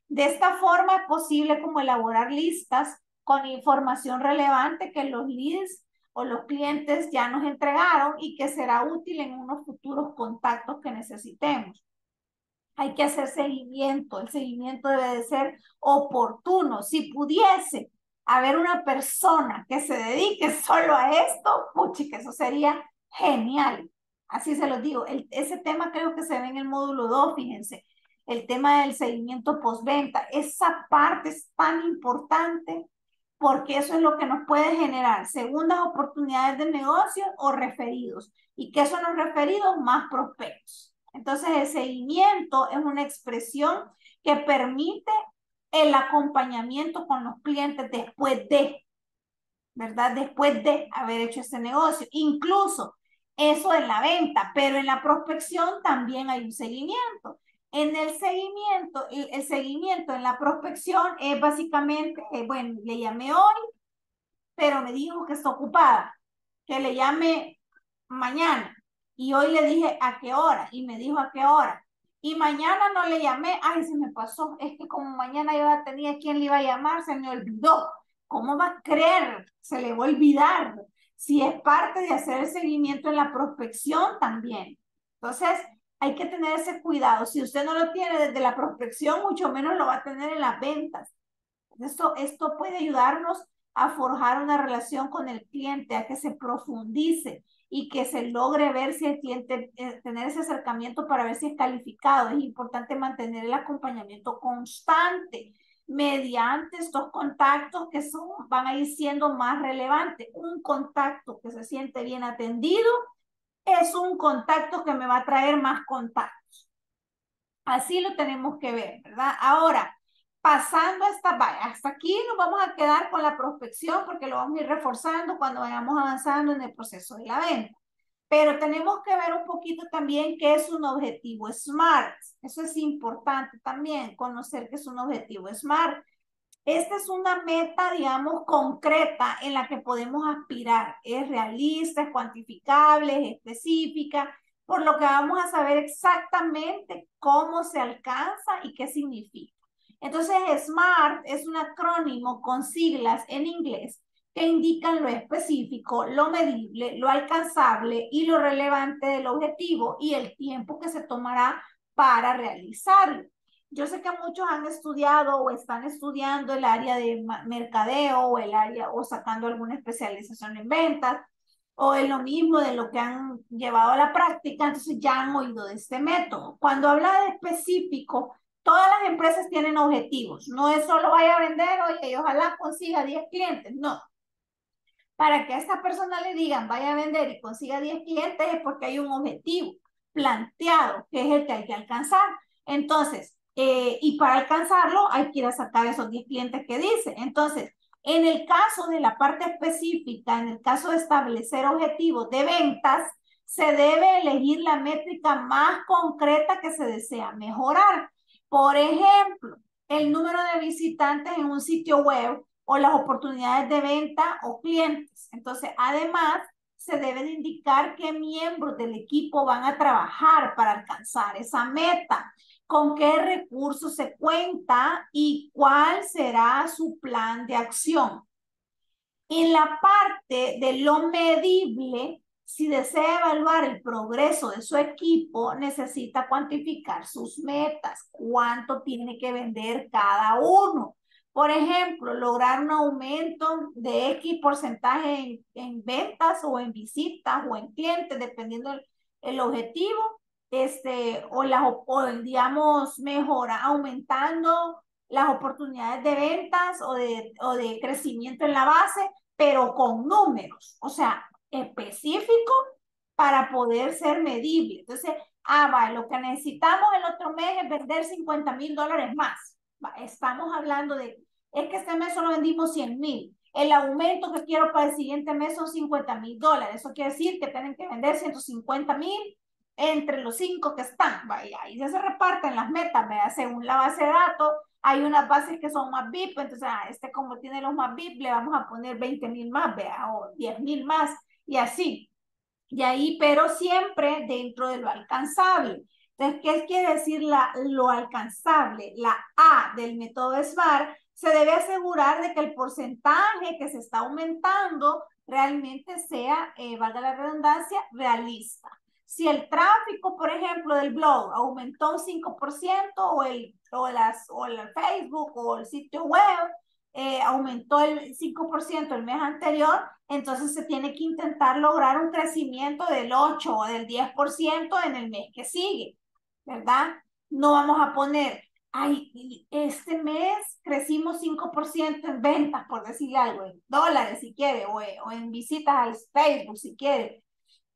De esta forma es posible como elaborar listas con información relevante que los leads o los clientes ya nos entregaron y que será útil en unos futuros contactos que necesitemos. Hay que hacer seguimiento. El seguimiento debe de ser oportuno. Si pudiese haber una persona que se dedique solo a esto, puchi, que eso sería genial. Así se los digo. El, ese tema creo que se ve en el módulo dos, fíjense. El tema del seguimiento postventa. Esa parte es tan importante porque eso es lo que nos puede generar segundas oportunidades de negocio o referidos. Y que son los referidos más prospectos. Entonces, el seguimiento es una expresión que permite el acompañamiento con los clientes después de, ¿verdad? Después de haber hecho ese negocio. Incluso eso en la venta, pero en la prospección también hay un seguimiento. En el seguimiento, el, el seguimiento en la prospección es básicamente, eh, bueno, le llamé hoy, pero me dijo que está ocupada, que le llame mañana. Y hoy le dije a qué hora y me dijo a qué hora. Y mañana no le llamé. Ay, se me pasó. Es que como mañana yo ya tenía quién le iba a llamar, se me olvidó. ¿Cómo va a creer? Se le va a olvidar. Si es parte de hacer el seguimiento en la prospección también. Entonces, hay que tener ese cuidado. Si usted no lo tiene desde la prospección, mucho menos lo va a tener en las ventas. Esto, esto puede ayudarnos a forjar una relación con el cliente, a que se profundice y que se logre ver si el cliente, eh, tener ese acercamiento para ver si es calificado. Es importante mantener el acompañamiento constante mediante estos contactos que son, van a ir siendo más relevantes. Un contacto que se siente bien atendido es un contacto que me va a traer más contactos. Así lo tenemos que ver, ¿verdad? Ahora, pasando hasta, hasta aquí nos vamos a quedar con la prospección porque lo vamos a ir reforzando cuando vayamos avanzando en el proceso de la venta. Pero tenemos que ver un poquito también qué es un objetivo SMART. Eso es importante también, conocer qué es un objetivo SMART. Esta es una meta, digamos, concreta en la que podemos aspirar. Es realista, es cuantificable, es específica, por lo que vamos a saber exactamente cómo se alcanza y qué significa. Entonces, SMART es un acrónimo con siglas en inglés que indican lo específico, lo medible, lo alcanzable y lo relevante del objetivo y el tiempo que se tomará para realizarlo. Yo sé que muchos han estudiado o están estudiando el área de mercadeo o el área o sacando alguna especialización en ventas o es lo mismo de lo que han llevado a la práctica, entonces ya han oído de este método. Cuando habla de específico, todas las empresas tienen objetivos. No es solo vaya a vender, oye, y ojalá consiga diez clientes. No. Para que a esta persona le digan, vaya a vender y consiga diez clientes, es porque hay un objetivo planteado, que es el que hay que alcanzar. Entonces, eh, y para alcanzarlo, hay que ir a sacar esos diez clientes que dice. Entonces, en el caso de la parte específica, en el caso de establecer objetivos de ventas, se debe elegir la métrica más concreta que se desea mejorar. Por ejemplo, el número de visitantes en un sitio web o las oportunidades de venta o clientes. Entonces, además, se debe de indicar qué miembros del equipo van a trabajar para alcanzar esa meta, con qué recursos se cuenta y cuál será su plan de acción. En la parte de lo medible, si desea evaluar el progreso de su equipo, necesita cuantificar sus metas, cuánto tiene que vender cada uno. Por ejemplo, lograr un aumento de X porcentaje en, en ventas o en visitas o en clientes, dependiendo el, el objetivo, este, o, las, o digamos, mejora, aumentando las oportunidades de ventas o de, o de crecimiento en la base, pero con números, o sea, específico para poder ser medible. Entonces, ah, va, lo que necesitamos el otro mes es vender cincuenta mil dólares más. Estamos hablando de, es que este mes solo vendimos cien mil. El aumento que quiero para el siguiente mes son cincuenta mil dólares. Eso quiere decir que tienen que vender ciento cincuenta mil entre los cinco que están. Vaya, y ya se reparten las metas, ¿verdad? Según la base de datos, hay unas bases que son más V I P. Entonces, ah, este como tiene los más V I P, le vamos a poner veinte mil más, ¿verdad? O diez mil más y así. Y ahí, pero siempre dentro de lo alcanzable. Entonces, ¿qué quiere decir la, lo alcanzable? La A del método SMART se debe asegurar de que el porcentaje que se está aumentando realmente sea, eh, valga la redundancia, realista. Si el tráfico, por ejemplo, del blog aumentó un cinco por ciento o el, o las, o el Facebook o el sitio web eh, aumentó el cinco por ciento el mes anterior, entonces se tiene que intentar lograr un crecimiento del ocho o del diez por ciento en el mes que sigue, ¿verdad? No vamos a poner, ay, este mes crecimos cinco por ciento en ventas, por decirle algo, en dólares si quiere, o, o en visitas al Facebook si quiere.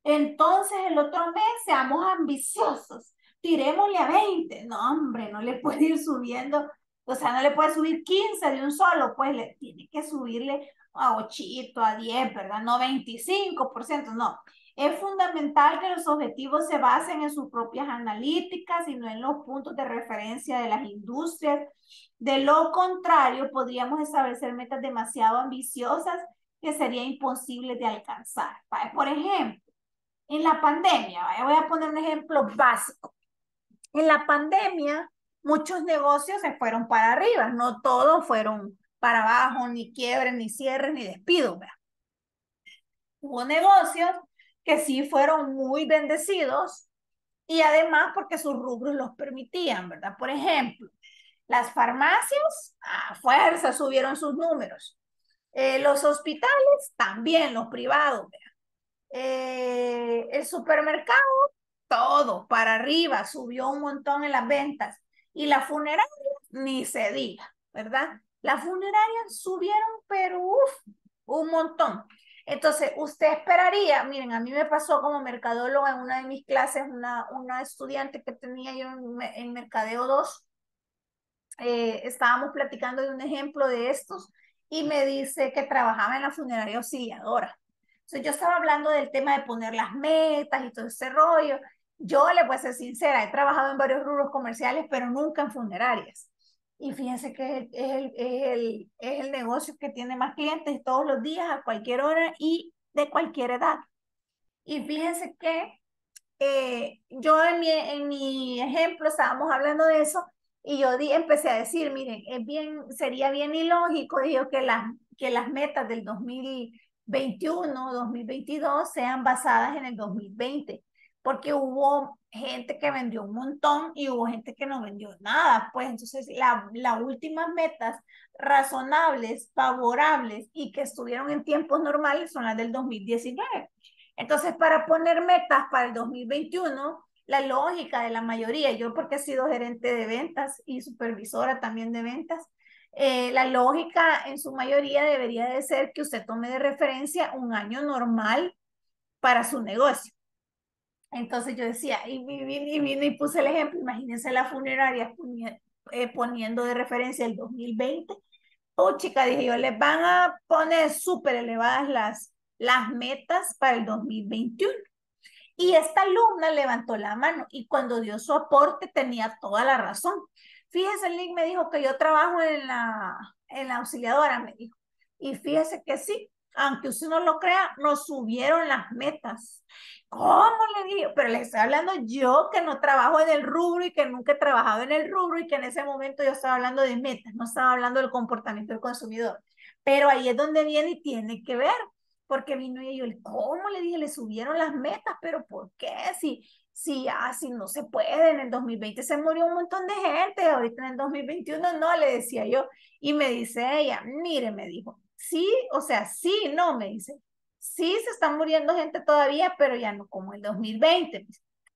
Entonces el otro mes seamos ambiciosos, tirémosle a veinte. No, hombre, no le puede ir subiendo, o sea, no le puede subir quince de un solo, pues le tiene que subirle a ochito, a diez, ¿verdad? No veinticinco por ciento, no. Es fundamental que los objetivos se basen en sus propias analíticas y no en los puntos de referencia de las industrias. De lo contrario, podríamos establecer metas demasiado ambiciosas que sería imposible de alcanzar. ¿Vale? Por ejemplo, en la pandemia, ¿vale? Voy a poner un ejemplo básico. En la pandemia, muchos negocios se fueron para arriba, no todos fueron para abajo, ni quiebres, ni cierres, ni despidos. Hubo negocios que sí fueron muy bendecidos y además porque sus rubros los permitían, ¿verdad? Por ejemplo, las farmacias a fuerza subieron sus números. Eh, los hospitales también, los privados, ¿verdad? Eh, el supermercado, todo para arriba, subió un montón en las ventas. Y la funeraria, ni se diga, ¿verdad? Las funerarias subieron, pero uff, un montón. Entonces, usted esperaría, miren, a mí me pasó como mercadóloga en una de mis clases, una, una estudiante que tenía yo en, en Mercadeo dos, eh, estábamos platicando de un ejemplo de estos, y me dice que trabajaba en la funeraria auxiliadora. Entonces, yo estaba hablando del tema de poner las metas y todo ese rollo. Yo le voy a ser sincera, he trabajado en varios rubros comerciales, pero nunca en funerarias. Y fíjense que es el, es, el, es el negocio que tiene más clientes todos los días, a cualquier hora y de cualquier edad. Y fíjense que eh, yo en mi, en mi ejemplo estábamos hablando de eso y yo di, empecé a decir, miren, es bien, sería bien ilógico, digo, que las, que las metas del dos mil veintiuno, dos mil veintidós sean basadas en el dos mil veinte. Porque hubo gente que vendió un montón y hubo gente que no vendió nada. Pues entonces la, las últimas metas razonables, favorables y que estuvieron en tiempos normales son las del dos mil diecinueve. Entonces, para poner metas para el dos mil veintiuno, la lógica de la mayoría, yo porque he sido gerente de ventas y supervisora también de ventas, eh, la lógica en su mayoría debería de ser que usted tome de referencia un año normal para su negocio. Entonces yo decía, y vine, y vine y puse el ejemplo, imagínense las funerarias eh, poniendo de referencia el dos mil veinte. Oh, chica, dije yo, les van a poner súper elevadas las, las metas para el dos mil veintiuno. Y esta alumna levantó la mano y cuando dio su aporte tenía toda la razón. fíjese, Link me dijo que yo trabajo en la, en la auxiliadora, me dijo. Y fíjese que sí, aunque usted no lo crea, nos subieron las metas. ¿Cómo le digo? Pero les estoy hablando yo que no trabajo en el rubro y que nunca he trabajado en el rubro y que en ese momento yo estaba hablando de metas, no estaba hablando del comportamiento del consumidor. Pero ahí es donde viene y tiene que ver, porque vino y yo, ¿cómo le dije? Le subieron las metas, pero ¿por qué? Si, si, ah, si no se puede, en el dos mil veinte se murió un montón de gente, ahorita en el dos mil veintiuno no, le decía yo. Y me dice ella, mire, me dijo, sí, o sea, sí, no, me dice, sí se está muriendo gente todavía, pero ya no como el dos mil veinte.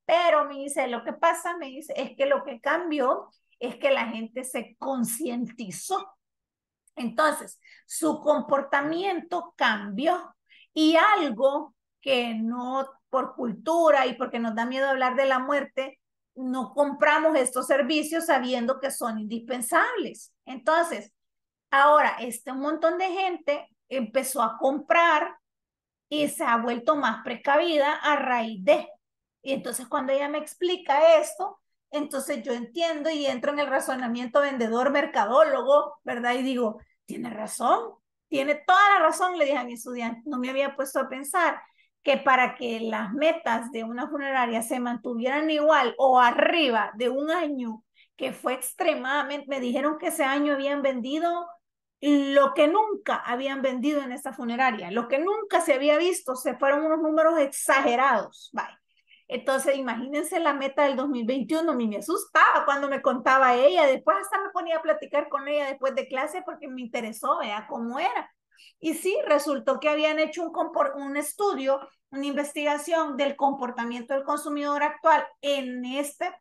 Pero me dice, lo que pasa, me dice, es que lo que cambió es que la gente se concientizó. Entonces, su comportamiento cambió y algo que no, por cultura y porque nos da miedo hablar de la muerte, no compramos estos servicios sabiendo que son indispensables. Entonces, ahora, este montón de gente empezó a comprar y se ha vuelto más precavida a raíz de. Y entonces cuando ella me explica esto, entonces yo entiendo y entro en el razonamiento vendedor-mercadólogo, ¿verdad? Y digo, tiene razón, tiene toda la razón, le dije a mi estudiante. No me había puesto a pensar que para que las metas de una funeraria se mantuvieran igual o arriba de un año que fue extremadamente, me dijeron que ese año habían vendido lo que nunca habían vendido en esta funeraria, lo que nunca se había visto, se fueron unos números exagerados, vaya. Entonces, imagínense la meta del dos mil veintiuno, a mí me asustaba cuando me contaba ella, después hasta me ponía a platicar con ella después de clase porque me interesó, vea cómo era. Y sí, resultó que habían hecho un, un estudio, una investigación del comportamiento del consumidor actual en este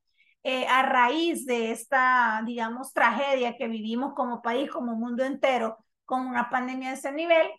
Eh, a raíz de esta, digamos, tragedia que vivimos como país, como mundo entero, con una pandemia de ese nivel.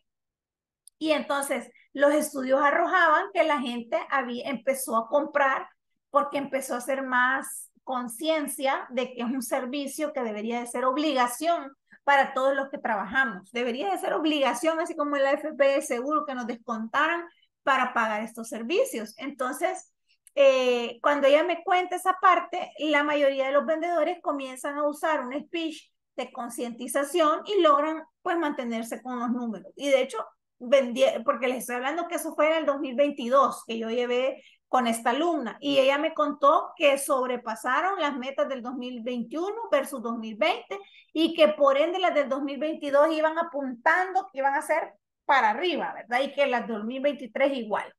Y entonces los estudios arrojaban que la gente había, empezó a comprar porque empezó a hacer más conciencia de que es un servicio que debería de ser obligación para todos los que trabajamos. Debería de ser obligación, así como el A F P de seguro, que nos descontaran para pagar estos servicios. Entonces, Eh, cuando ella me cuenta esa parte, la mayoría de los vendedores comienzan a usar un speech de concientización y logran pues mantenerse con los números. Y de hecho, vendí, porque les estoy hablando que eso fue en el dos mil veintidós que yo llevé con esta alumna y ella me contó que sobrepasaron las metas del dos mil veintiuno versus dos mil veinte y que por ende las del dos mil veintidós iban apuntando que iban a ser para arriba, ¿verdad? Y que las del dos mil veintitrés igual.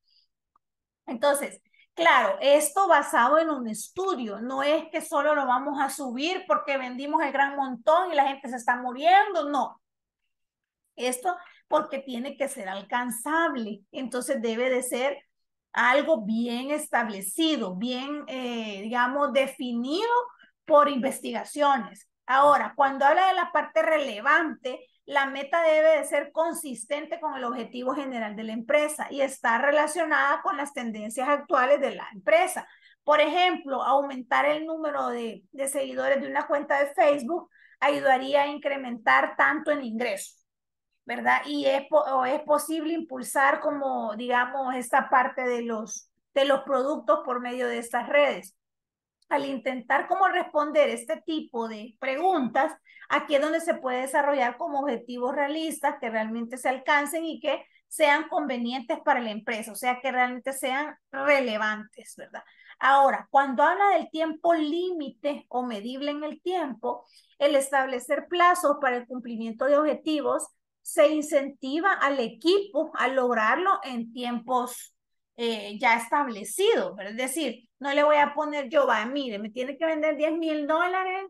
Entonces, claro, esto basado en un estudio, no es que solo lo vamos a subir porque vendimos el gran montón y la gente se está muriendo, no. Esto porque tiene que ser alcanzable, entonces debe de ser algo bien establecido, bien, eh, digamos, definido por investigaciones. Ahora, cuando habla de la parte relevante, la meta debe de ser consistente con el objetivo general de la empresa y estar relacionada con las tendencias actuales de la empresa. Por ejemplo, aumentar el número de, de seguidores de una cuenta de Facebook ayudaría a incrementar tanto el ingreso, ¿verdad? Y es, o es posible impulsar como, digamos, esta parte de los, de los productos por medio de estas redes. Al intentar cómo responder este tipo de preguntas, aquí es donde se puede desarrollar como objetivos realistas que realmente se alcancen y que sean convenientes para la empresa, o sea, que realmente sean relevantes, ¿verdad? Ahora, cuando habla del tiempo límite o medible en el tiempo, el establecer plazos para el cumplimiento de objetivos se incentiva al equipo a lograrlo en tiempos Eh, ya establecido, ¿verdad? Es decir, no le voy a poner yo, va, mire, me tiene que vender diez mil dólares,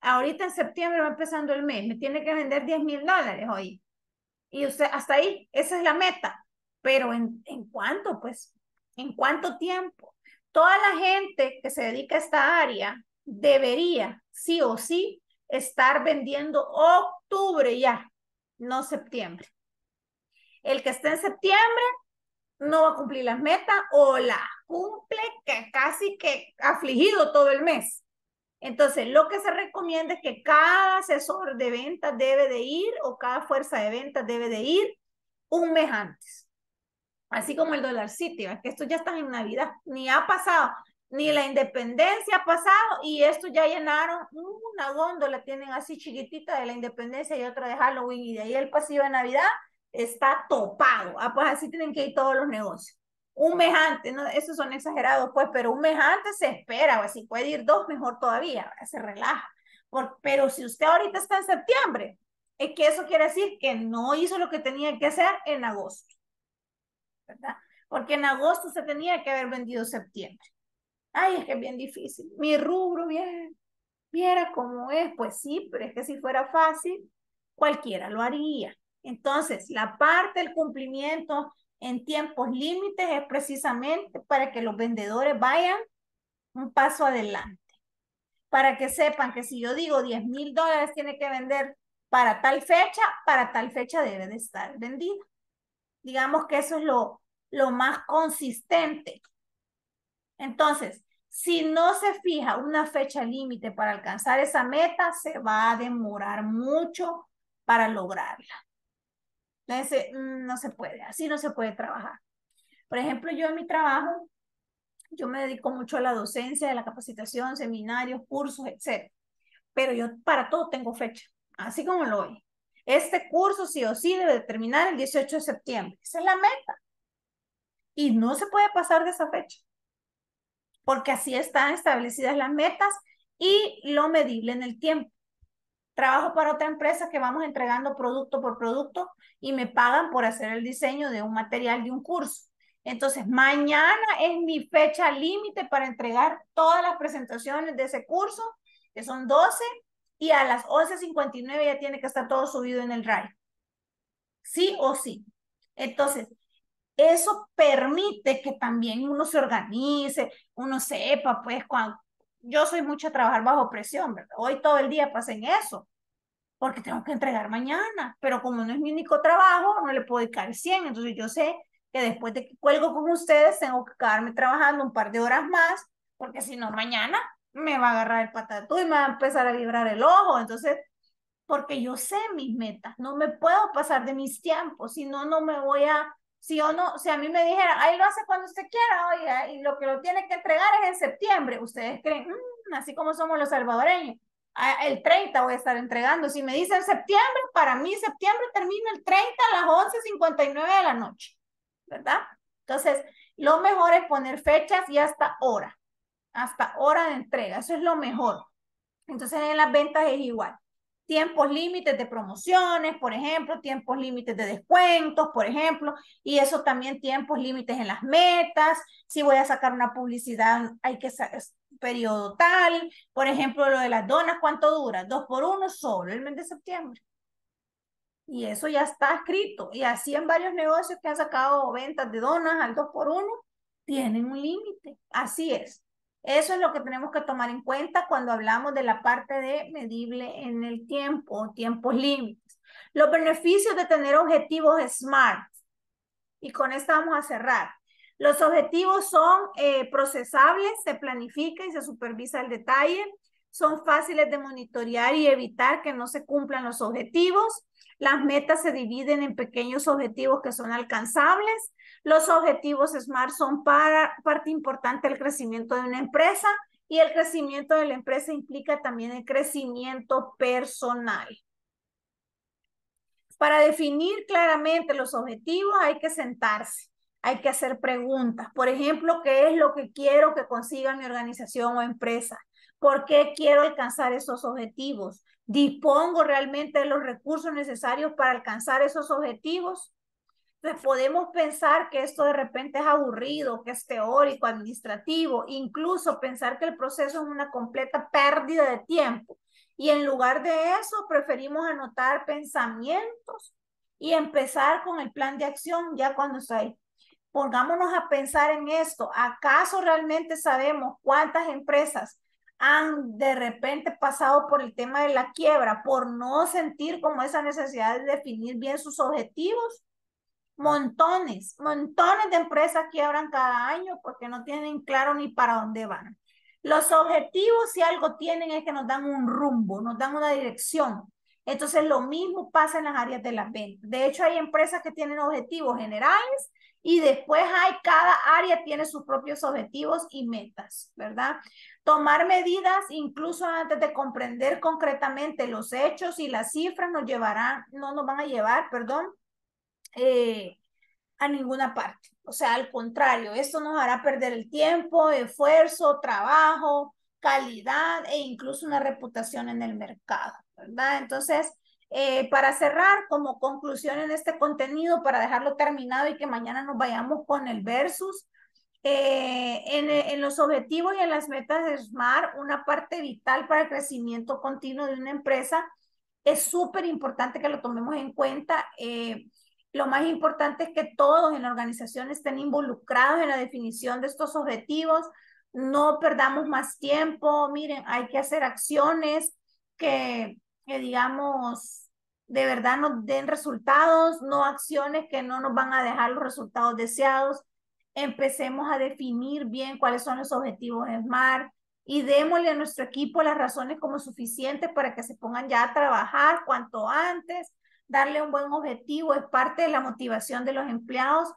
ahorita en septiembre va empezando el mes, me tiene que vender diez mil dólares hoy. Y usted, hasta ahí, esa es la meta. Pero ¿en, en cuánto, pues? ¿En cuánto tiempo? Toda la gente que se dedica a esta área debería, sí o sí, estar vendiendo octubre ya, no septiembre. El que esté en septiembre no va a cumplir las metas o las cumple que casi que afligido todo el mes. Entonces, lo que se recomienda es que cada asesor de ventas debe de ir o cada fuerza de ventas debe de ir un mes antes. Así como el Dollar City, ¿verdad? Que estos ya están en Navidad, ni ha pasado, ni la independencia ha pasado y estos ya llenaron un una góndola tienen así chiquitita de la Independencia y otra de Halloween, y de ahí el pasillo de Navidad está topado. Ah, pues así tienen que ir todos los negocios. Un mes antes, ¿no? Esos son exagerados, pues, pero un mes antes se espera, o si puede ir dos, mejor todavía, ¿verdad? Se relaja. Por, pero si usted ahorita está en septiembre, es que eso quiere decir que no hizo lo que tenía que hacer en agosto, ¿verdad? Porque en agosto usted tenía que haber vendido septiembre. Ay, es que es bien difícil. Mi rubro, bien, viera cómo es. Pues sí, pero es que si fuera fácil, cualquiera lo haría. Entonces, la parte del cumplimiento en tiempos límites es precisamente para que los vendedores vayan un paso adelante. Para que sepan que si yo digo diez mil dólares tiene que vender para tal fecha, para tal fecha debe de estar vendido. Digamos que eso es lo, lo más consistente. Entonces, si no se fija una fecha límite para alcanzar esa meta, se va a demorar mucho para lograrla. Entonces, no se puede, así no se puede trabajar. Por ejemplo, yo en mi trabajo, yo me dedico mucho a la docencia, a la capacitación, seminarios, cursos, etcétera. Pero yo para todo tengo fecha, así como lo oye. Este curso sí o sí debe terminar el dieciocho de septiembre. Esa es la meta. Y no se puede pasar de esa fecha. Porque así están establecidas las metas y lo medible en el tiempo. Trabajo para otra empresa que vamos entregando producto por producto y me pagan por hacer el diseño de un material de un curso. Entonces, mañana es mi fecha límite para entregar todas las presentaciones de ese curso, que son doce, y a las once cincuenta y nueve ya tiene que estar todo subido en el R A I. Sí o sí. Entonces, eso permite que también uno se organice, uno sepa, pues, cuando... Yo soy mucho a trabajar bajo presión, ¿verdad? Hoy todo el día pasé en eso, porque tengo que entregar mañana, pero como no es mi único trabajo, no le puedo dedicar cien, entonces yo sé que después de que cuelgo con ustedes, tengo que quedarme trabajando un par de horas más, porque si no, mañana me va a agarrar el patatú y me va a empezar a vibrar el ojo, entonces, porque yo sé mis metas, no me puedo pasar de mis tiempos, si no, no me voy a, si yo no, si a mí me dijeran, ahí lo hace cuando usted quiera, oiga, y lo que lo tiene que entregar es en septiembre, ustedes creen, mmm, así como somos los salvadoreños, el treinta voy a estar entregando, si me dicen septiembre, para mí septiembre termina el treinta a las once cincuenta y nueve de la noche, ¿verdad? Entonces, lo mejor es poner fechas y hasta hora, hasta hora de entrega, eso es lo mejor. Entonces, en las ventas es igual. Tiempos límites de promociones, por ejemplo, tiempos límites de descuentos, por ejemplo, y eso también tiempos límites en las metas, si voy a sacar una publicidad, hay que sacar periodo tal, por ejemplo, lo de las donas, ¿cuánto dura? Dos por uno solo, el mes de septiembre. Y eso ya está escrito, y así en varios negocios que han sacado ventas de donas al dos por uno, tienen un límite, así es. Eso es lo que tenemos que tomar en cuenta cuando hablamos de la parte de medible en el tiempo, tiempos límites. Los beneficios de tener objetivos SMART. Y con esto vamos a cerrar. Los objetivos son eh, procesables, se planifica y se supervisa el detalle. Son fáciles de monitorear y evitar que no se cumplan los objetivos. Las metas se dividen en pequeños objetivos que son alcanzables. Los objetivos SMART son para, parte importante del crecimiento de una empresa y el crecimiento de la empresa implica también el crecimiento personal. Para definir claramente los objetivos hay que sentarse, hay que hacer preguntas. Por ejemplo, ¿qué es lo que quiero que consiga mi organización o empresa? ¿Por qué quiero alcanzar esos objetivos? ¿Dispongo realmente de los recursos necesarios para alcanzar esos objetivos? Entonces podemos pensar que esto de repente es aburrido, que es teórico, administrativo, incluso pensar que el proceso es una completa pérdida de tiempo. Y en lugar de eso, preferimos anotar pensamientos y empezar con el plan de acción ya cuando está ahí. Pongámonos a pensar en esto. ¿Acaso realmente sabemos cuántas empresas han de repente pasado por el tema de la quiebra, por no sentir como esa necesidad de definir bien sus objetivos? Montones, montones de empresas quiebran cada año porque no tienen claro ni para dónde van. Los objetivos, si algo tienen, es que nos dan un rumbo, nos dan una dirección. Entonces, lo mismo pasa en las áreas de las ventas. De hecho, hay empresas que tienen objetivos generales Y después hay, cada área tiene sus propios objetivos y metas, ¿verdad? Tomar medidas, incluso antes de comprender concretamente los hechos y las cifras, nos llevarán, no nos van a llevar, perdón, eh, a ninguna parte. O sea, al contrario, esto nos hará perder el tiempo, esfuerzo, trabajo, calidad e incluso una reputación en el mercado, ¿verdad? Entonces, Eh, para cerrar, como conclusión en este contenido, para dejarlo terminado y que mañana nos vayamos con el versus, eh, en, en los objetivos y en las metas de SMART, una parte vital para el crecimiento continuo de una empresa, es súper importante que lo tomemos en cuenta. Eh, lo más importante es que todos en la organización estén involucrados en la definición de estos objetivos, no perdamos más tiempo. Miren, hay que hacer acciones que, que digamos, de verdad nos den resultados, no acciones que no nos van a dejar los resultados deseados. Empecemos a definir bien cuáles son los objetivos de SMART y démosle a nuestro equipo las razones como suficientes para que se pongan ya a trabajar cuanto antes. Darle un buen objetivo es parte de la motivación de los empleados.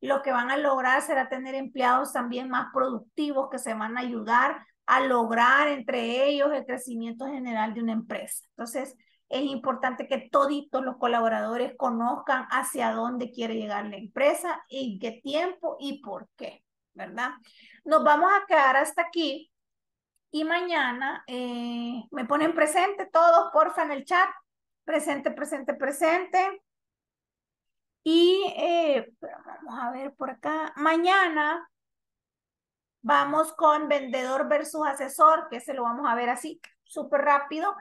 Lo que van a lograr será tener empleados también más productivos que se van a ayudar a lograr entre ellos el crecimiento general de una empresa. Entonces, es importante que toditos los colaboradores conozcan hacia dónde quiere llegar la empresa, en qué tiempo y por qué, ¿verdad? Nos vamos a quedar hasta aquí y mañana eh, me ponen presente todos, porfa, en el chat. Presente, presente, presente. Y eh, vamos a ver por acá. Mañana vamos con vendedor versus asesor, que se lo vamos a ver así, súper rápido.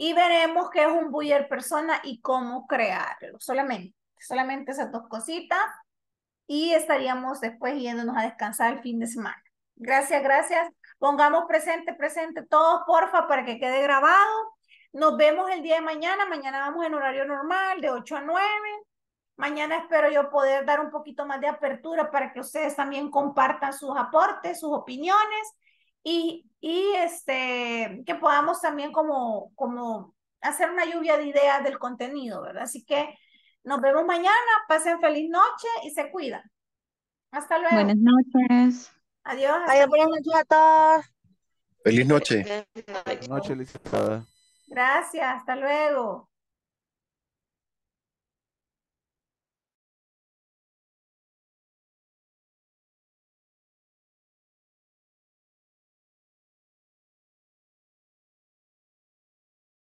Y veremos qué es un buyer persona y cómo crearlo. Solamente, solamente esas dos cositas. Y estaríamos después yéndonos a descansar el fin de semana. Gracias, gracias. Pongamos presente, presente todos, porfa, para que quede grabado. Nos vemos el día de mañana. Mañana vamos en horario normal, de ocho a nueve. Mañana espero yo poder dar un poquito más de apertura para que ustedes también compartan sus aportes, sus opiniones. Y, y este, que podamos también como, como hacer una lluvia de ideas del contenido, ¿verdad? Así que nos vemos mañana, pasen feliz noche y se cuidan. Hasta luego. Buenas noches. Adiós. Adiós, buenas noches a todos. Feliz noche. Feliz noche, Licitada. Gracias, hasta luego.